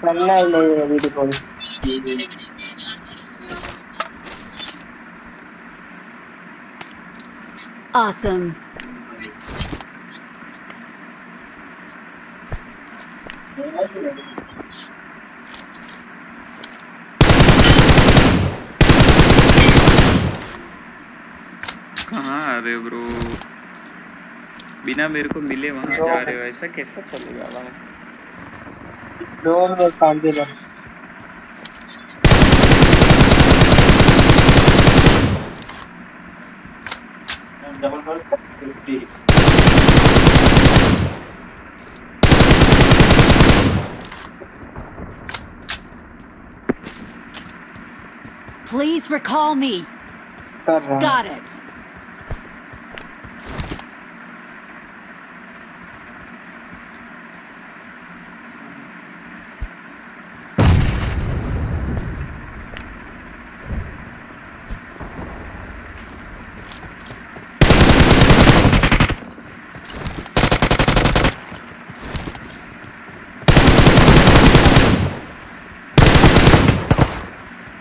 Karna hi nahi abhi dekho. Awesome. कहाँ आ रहे ब्रो? बिना मेरे को मिले वहाँ जा रहे हो, ऐसा कैसा चलेगा भाई? डबल पर fifty please recall me got it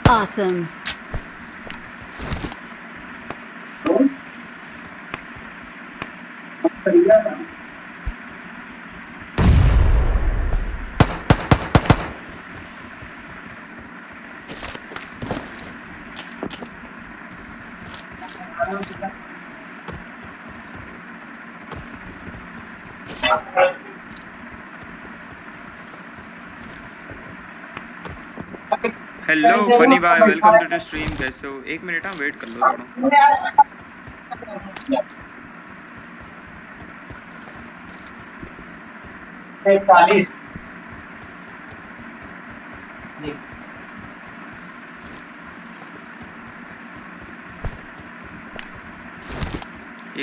Awesome. Hello funny भाई वेलकम टू द स्ट्रीम। कैसे हो? एक मिनट हाँ वेट कर लो थोड़ा।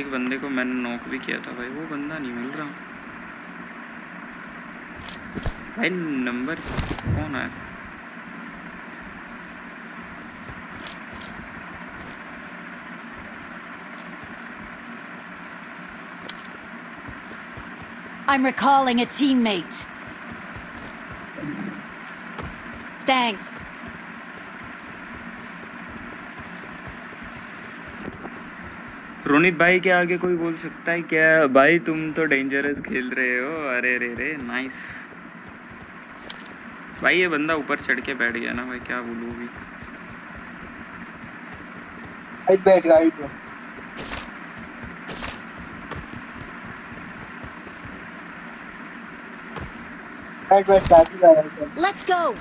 एक बंदे को मैंने नॉक भी किया था भाई, वो बंदा नहीं मिल रहा भाई। नंबर कौन आया? I'm recalling a teammate. Thanks. Ronit भाई के आगे कोई बोल सकता है क्या? भाई तुम तो डेंजरस खेल रहे हो। अरे रे रे नाइस भाई, ये बंदा ऊपर चढ़ के बैठ गया ना भाई, क्या बोलूं भी भाई, बैठ गया। Let's go.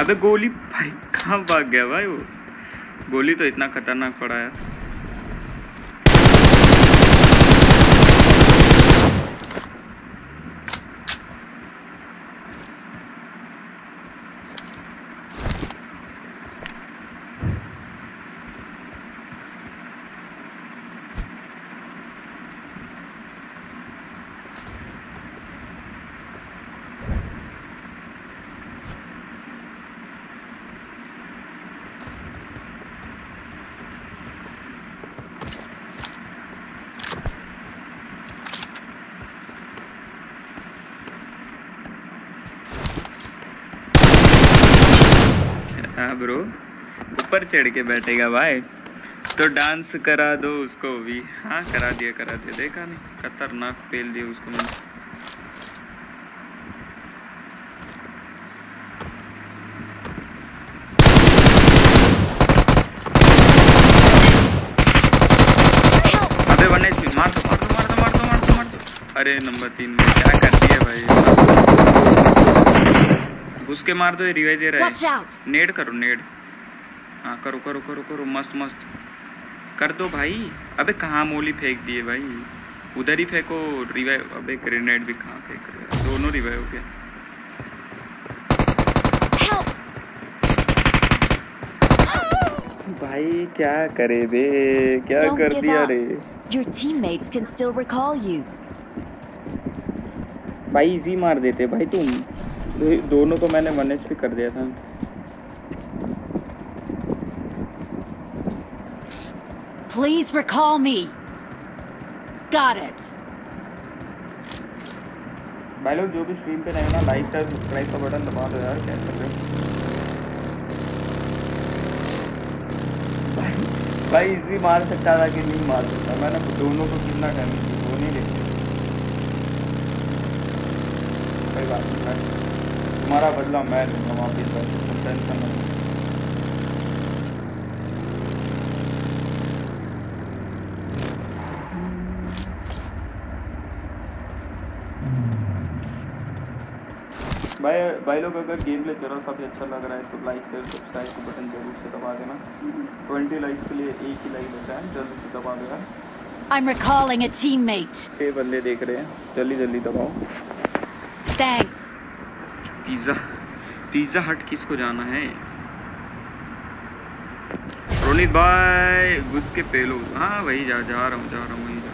अबे गोली भाई कहाँ भाग गया भाई? वो गोली तो इतना खतरनाक पड़ा है। ब्रो ऊपर चढ़ के बैठेगा भाई तो डांस करा दो उसको भी। हाँ करा दिया करा दिया, देखा नहीं खतरनाक फेल दिया उसको मैंने। अबे वन्ने मार दो मार दो मार दो मार दो मार दो मार दो। अरे नंबर तीन में क्या कर दिया भाई? उसके मार दो, ये रिवाइव दे रहा है। नेड करो नेड, हाँ करो करो करो करो, मस्त मस्त कर दो भाई। अबे कहाँ मोली फेंक दिए भाई? उधर ही फेंको रिवाइव। अबे ग्रेनेड भी कहाँ फेंक रहे? दोनों रिवाइव हो गया। भाई क्या करे बे, क्या कर दिया रे। Your teammates can still recall you. भाई इजी मार देते भाई तुम, दोनों को मैंने मैनेज भी कर दिया था। Please recall me. Got it. भाई लोग जो भी स्ट्रीम पे रहें ना, लाइक का सब्सक्राइब का बटन दबा दो यार, क्या कर रहे हो। भाई भाई इजी मार सकता था कि नहीं मार सकता, मैंने दोनों को कितना करना चाहिए वो नहीं देखते। कोई बात नहीं, तुम्हारा बदला मैं लूँगा वापिस, टेंशन मत लो। भाई भाई लोग अगर गेम प्ले चल रहा सबसे अच्छा लग रहा है तो लाइक शेयर सब्सक्राइब का बटन जरूर से दबा देना। बीस लाइक के लिए एक ही लाइक होता है, जल्दी से दबा दो यार। I'm recalling a teammate. ये बंदे देख रहे हैं, जल्दी जल्दी दबाओ। Thanks. पिज़्ज़ा पिज़्ज़ा हट किसको जाना है? रोनित भाई घुस के पेलो। हाँ वही जा जा रहा हूँ जा रहा हूँ वही जा।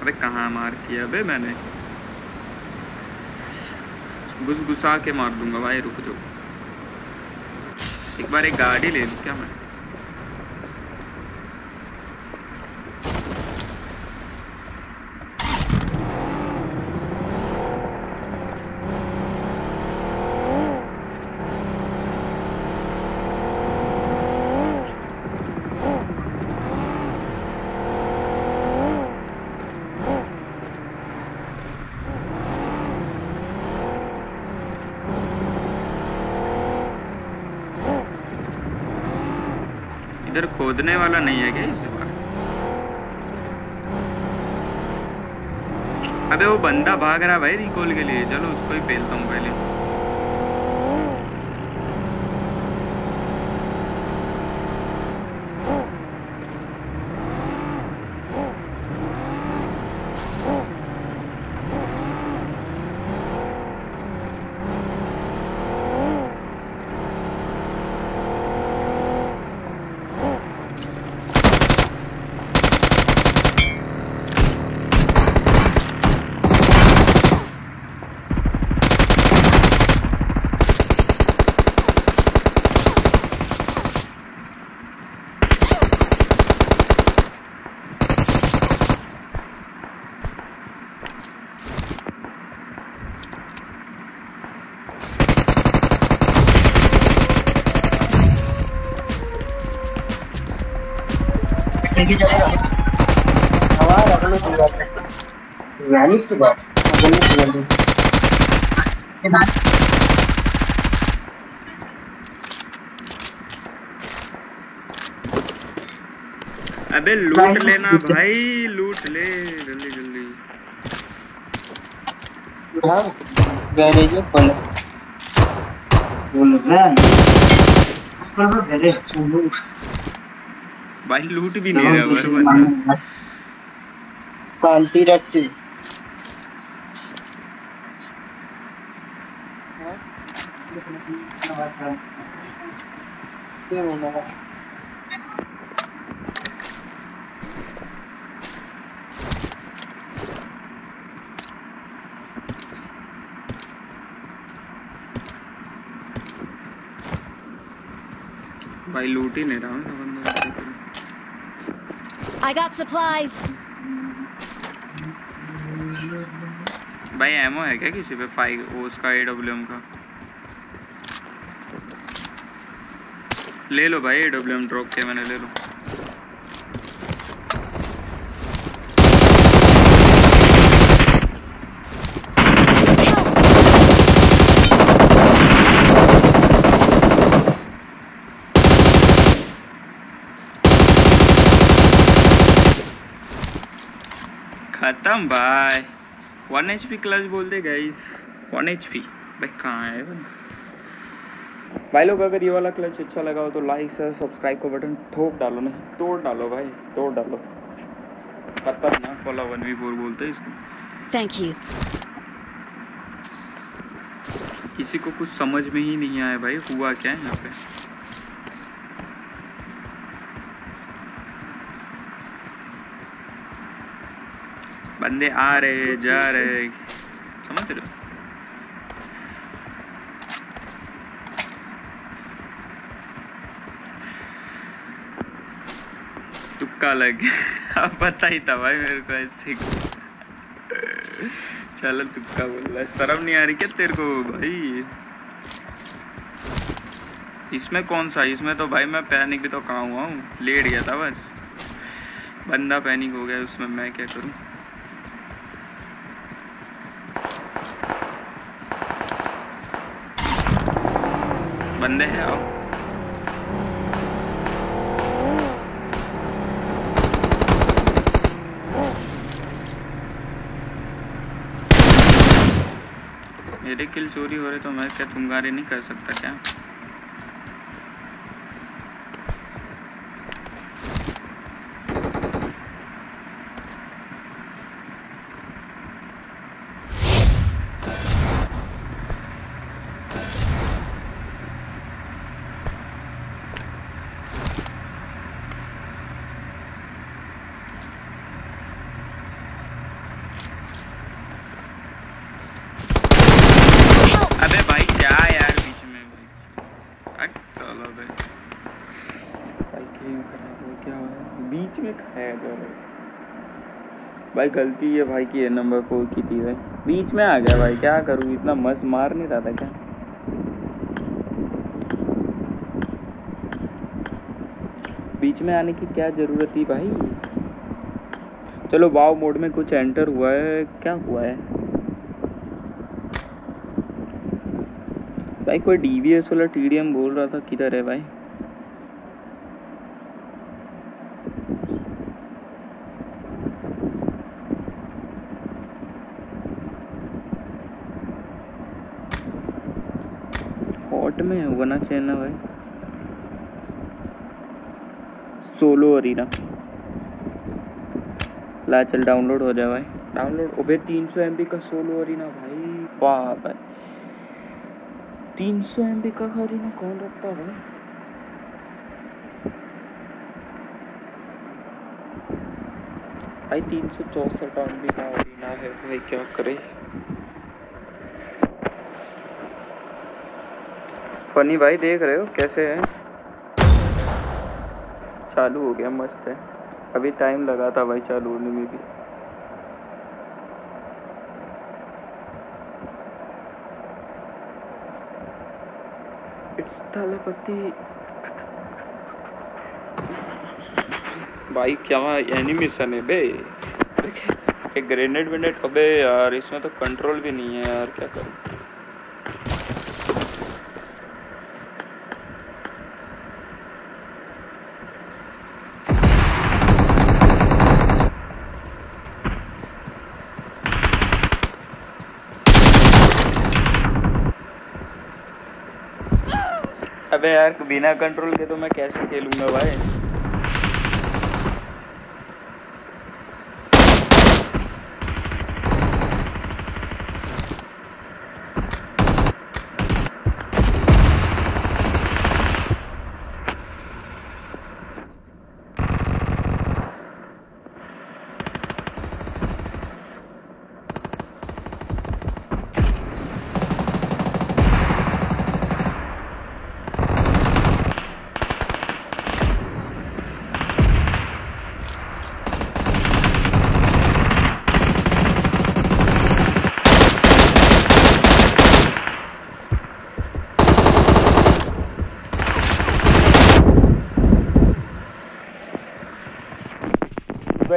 अरे कहाँ मार किया बे मैंने, घुस घुसा के मार दूंगा भाई, रुक जाओ एक बार, एक गाड़ी ले लूं क्या मैं। इधर खोदने वाला नहीं है क्या इस बार? अबे वो बंदा भाग रहा भाई रिकॉल के लिए, चलो उसको ही पेलता हूँ पहले। अबे लूट लेना भाई, लूट ले जल्दी जल्दी। गैरेज भाई लूट भी नहीं रहा शांति रखती। भाई लूट ही नहीं रहा बंदा। I got supplies. भाई एमओ है क्या किसी पे? फाइव उसका ए डब्ल्यू एम का ले लो भाई, ए डब्ल्यू एम ड्रॉप किया मैंने, ले लो। खत्म भाई, वन एच पी क्लच बोल दे गाइस, वन एच पी भाई कहाँ है बंदा। भाई लोग अगर ये वाला क्लच अच्छा लगा हो तो लाइक शेयर सब्सक्राइब का बटन ठोक डालो, नहीं तोड़ डालो भाई, तोड़ डालो। पता ना कोला वन वी फोर बोलते हैं इसको। Thank you. किसी को कुछ समझ में ही नहीं आया भाई, हुआ क्या है यहाँ पे। बंदे आ रहे जा रहे, समझ रहे हो? तुक्का लग गया, अब पता ही था भाई मेरे को ऐसे। चलो तुक्का बोल रहा है, शर्म नहीं आ रही क्या तेरे को भाई? इसमें कौन सा, इसमें तो भाई मैं पैनिक भी तो कहाँ हुआ हूँ, लेट गया था बस, बंदा पैनिक हो गया, उसमें मैं क्या करूँ? बंदे हैं आप मेरे किल चोरी हो रहे तो मैं क्या तुम्हारी नहीं कर सकता क्या? भाई गलती ये भाई की नंबर फोर की थी भाई, बीच में आ गया भाई, क्या करूँ? इतना मस्त मार नहीं रहा था क्या? बीच में आने की क्या जरूरत थी भाई? चलो वाव मोड में कुछ एंटर हुआ है, क्या हुआ है भाई? कोई डीवीएस वाला टीडीएम बोल रहा था, किधर है भाई? में होना चाहिए ना भाई सोलो अरीना। ला चल डाउनलोड हो जाए भाई, डाउनलोड ओबे तीन सौ एमबी का सोलो अरीना भाई, वाह भाई तीन सौ एमबी का अरीना कौन रखता है भाई? भाई तीन सौ चौसठ एमबी का अरीना है भाई, क्या करे? फनी भाई देख रहे हो कैसे है? चालू हो गया, मस्त है, अभी टाइम लगा था भाई चालू होने में भी। इट्स तालापति भाई, क्या एनिमेशन है बे? एक ग्रेनेड विनेड, अबे यार इसमें तो कंट्रोल भी नहीं है यार, क्या करूं? अबे यार बिना कंट्रोल के तो मैं कैसे खेलूंगा भाई?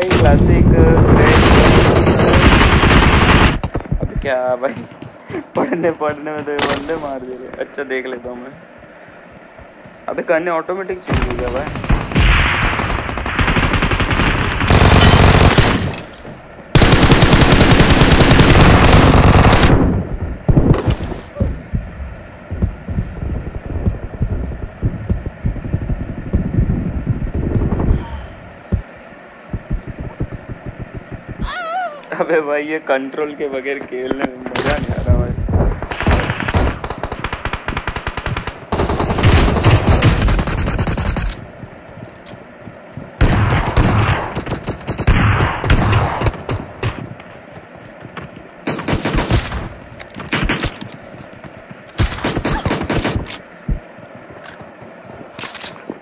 क्लासिक अब क्या भाई, पढ़ने पढ़ने में तो बंदे मार दे रहे। अच्छा देख लेता हूँ मैं, अबे करने ऑटोमेटिक चीज हो गया भाई। अबे भाई ये कंट्रोल के बगैर खेलने में मजा नहीं आ रहा भाई।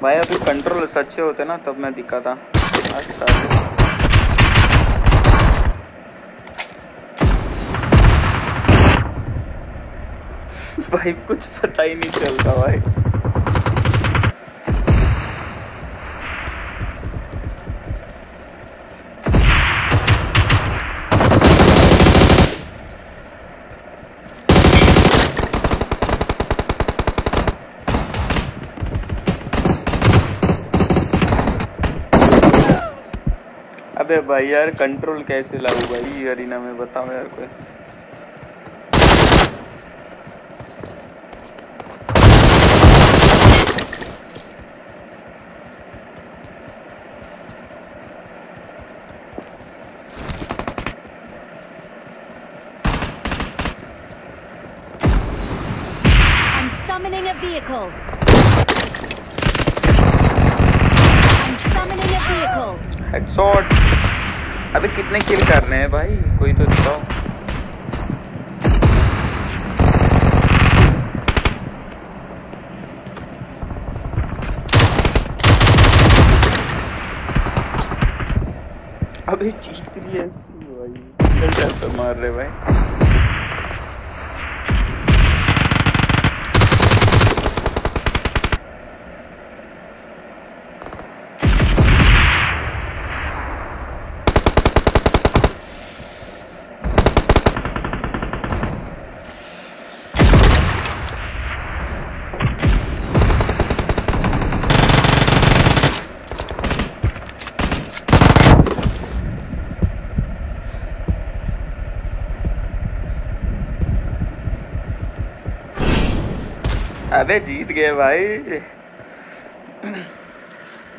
भाई अभी कंट्रोल अच्छे होते ना तब मैं दिखा था। अच्छा भाई कुछ पता ही नहीं चलता भाई। अबे भाई यार कंट्रोल कैसे लाऊं भाई अरीना में, बताओ यार कोई। Vehicle. I'm summoning a vehicle. Headshot. अबे कितने किल करने हैं भाई, कोई तो बताओ। अबे चीज भी ऐसी भाई कैसे मार रहे भाई। अरे जीत गए भाई,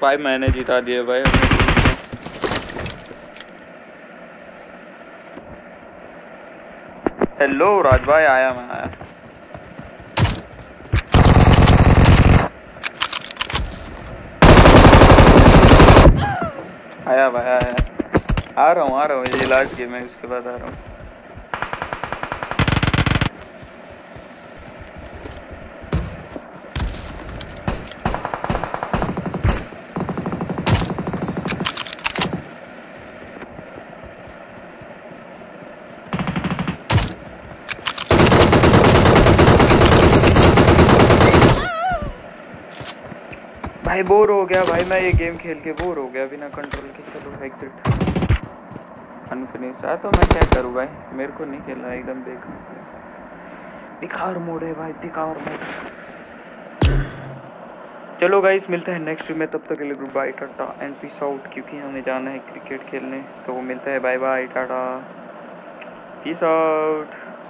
भाई मैंने जिता दिए भाई। हेलो राज भाई, आया मैं आया। आया भाई आया, आ रहा हूँ आ रहा हूँ, ये लास्ट गेम है उसके बाद आ रहा हूँ। भाई बोर हो गया भाई, मैं ये गेम खेल के बोर हो गया बिना कंट्रोल के। चलो अनफिनिश था तो मैं क्या करूँ भाई, मेरे को नहीं खेलना, एकदम बेकार बेकार मोड़ है भाई, बेकार मोड़। चलो गाइस मिलते हैं नेक्स्ट वीडियो में, तब तक के लिए good bye tata and peace out, क्योंकि हमें जाना है क्रिकेट खेलने। तो मिलता है, bye bye tata peace out.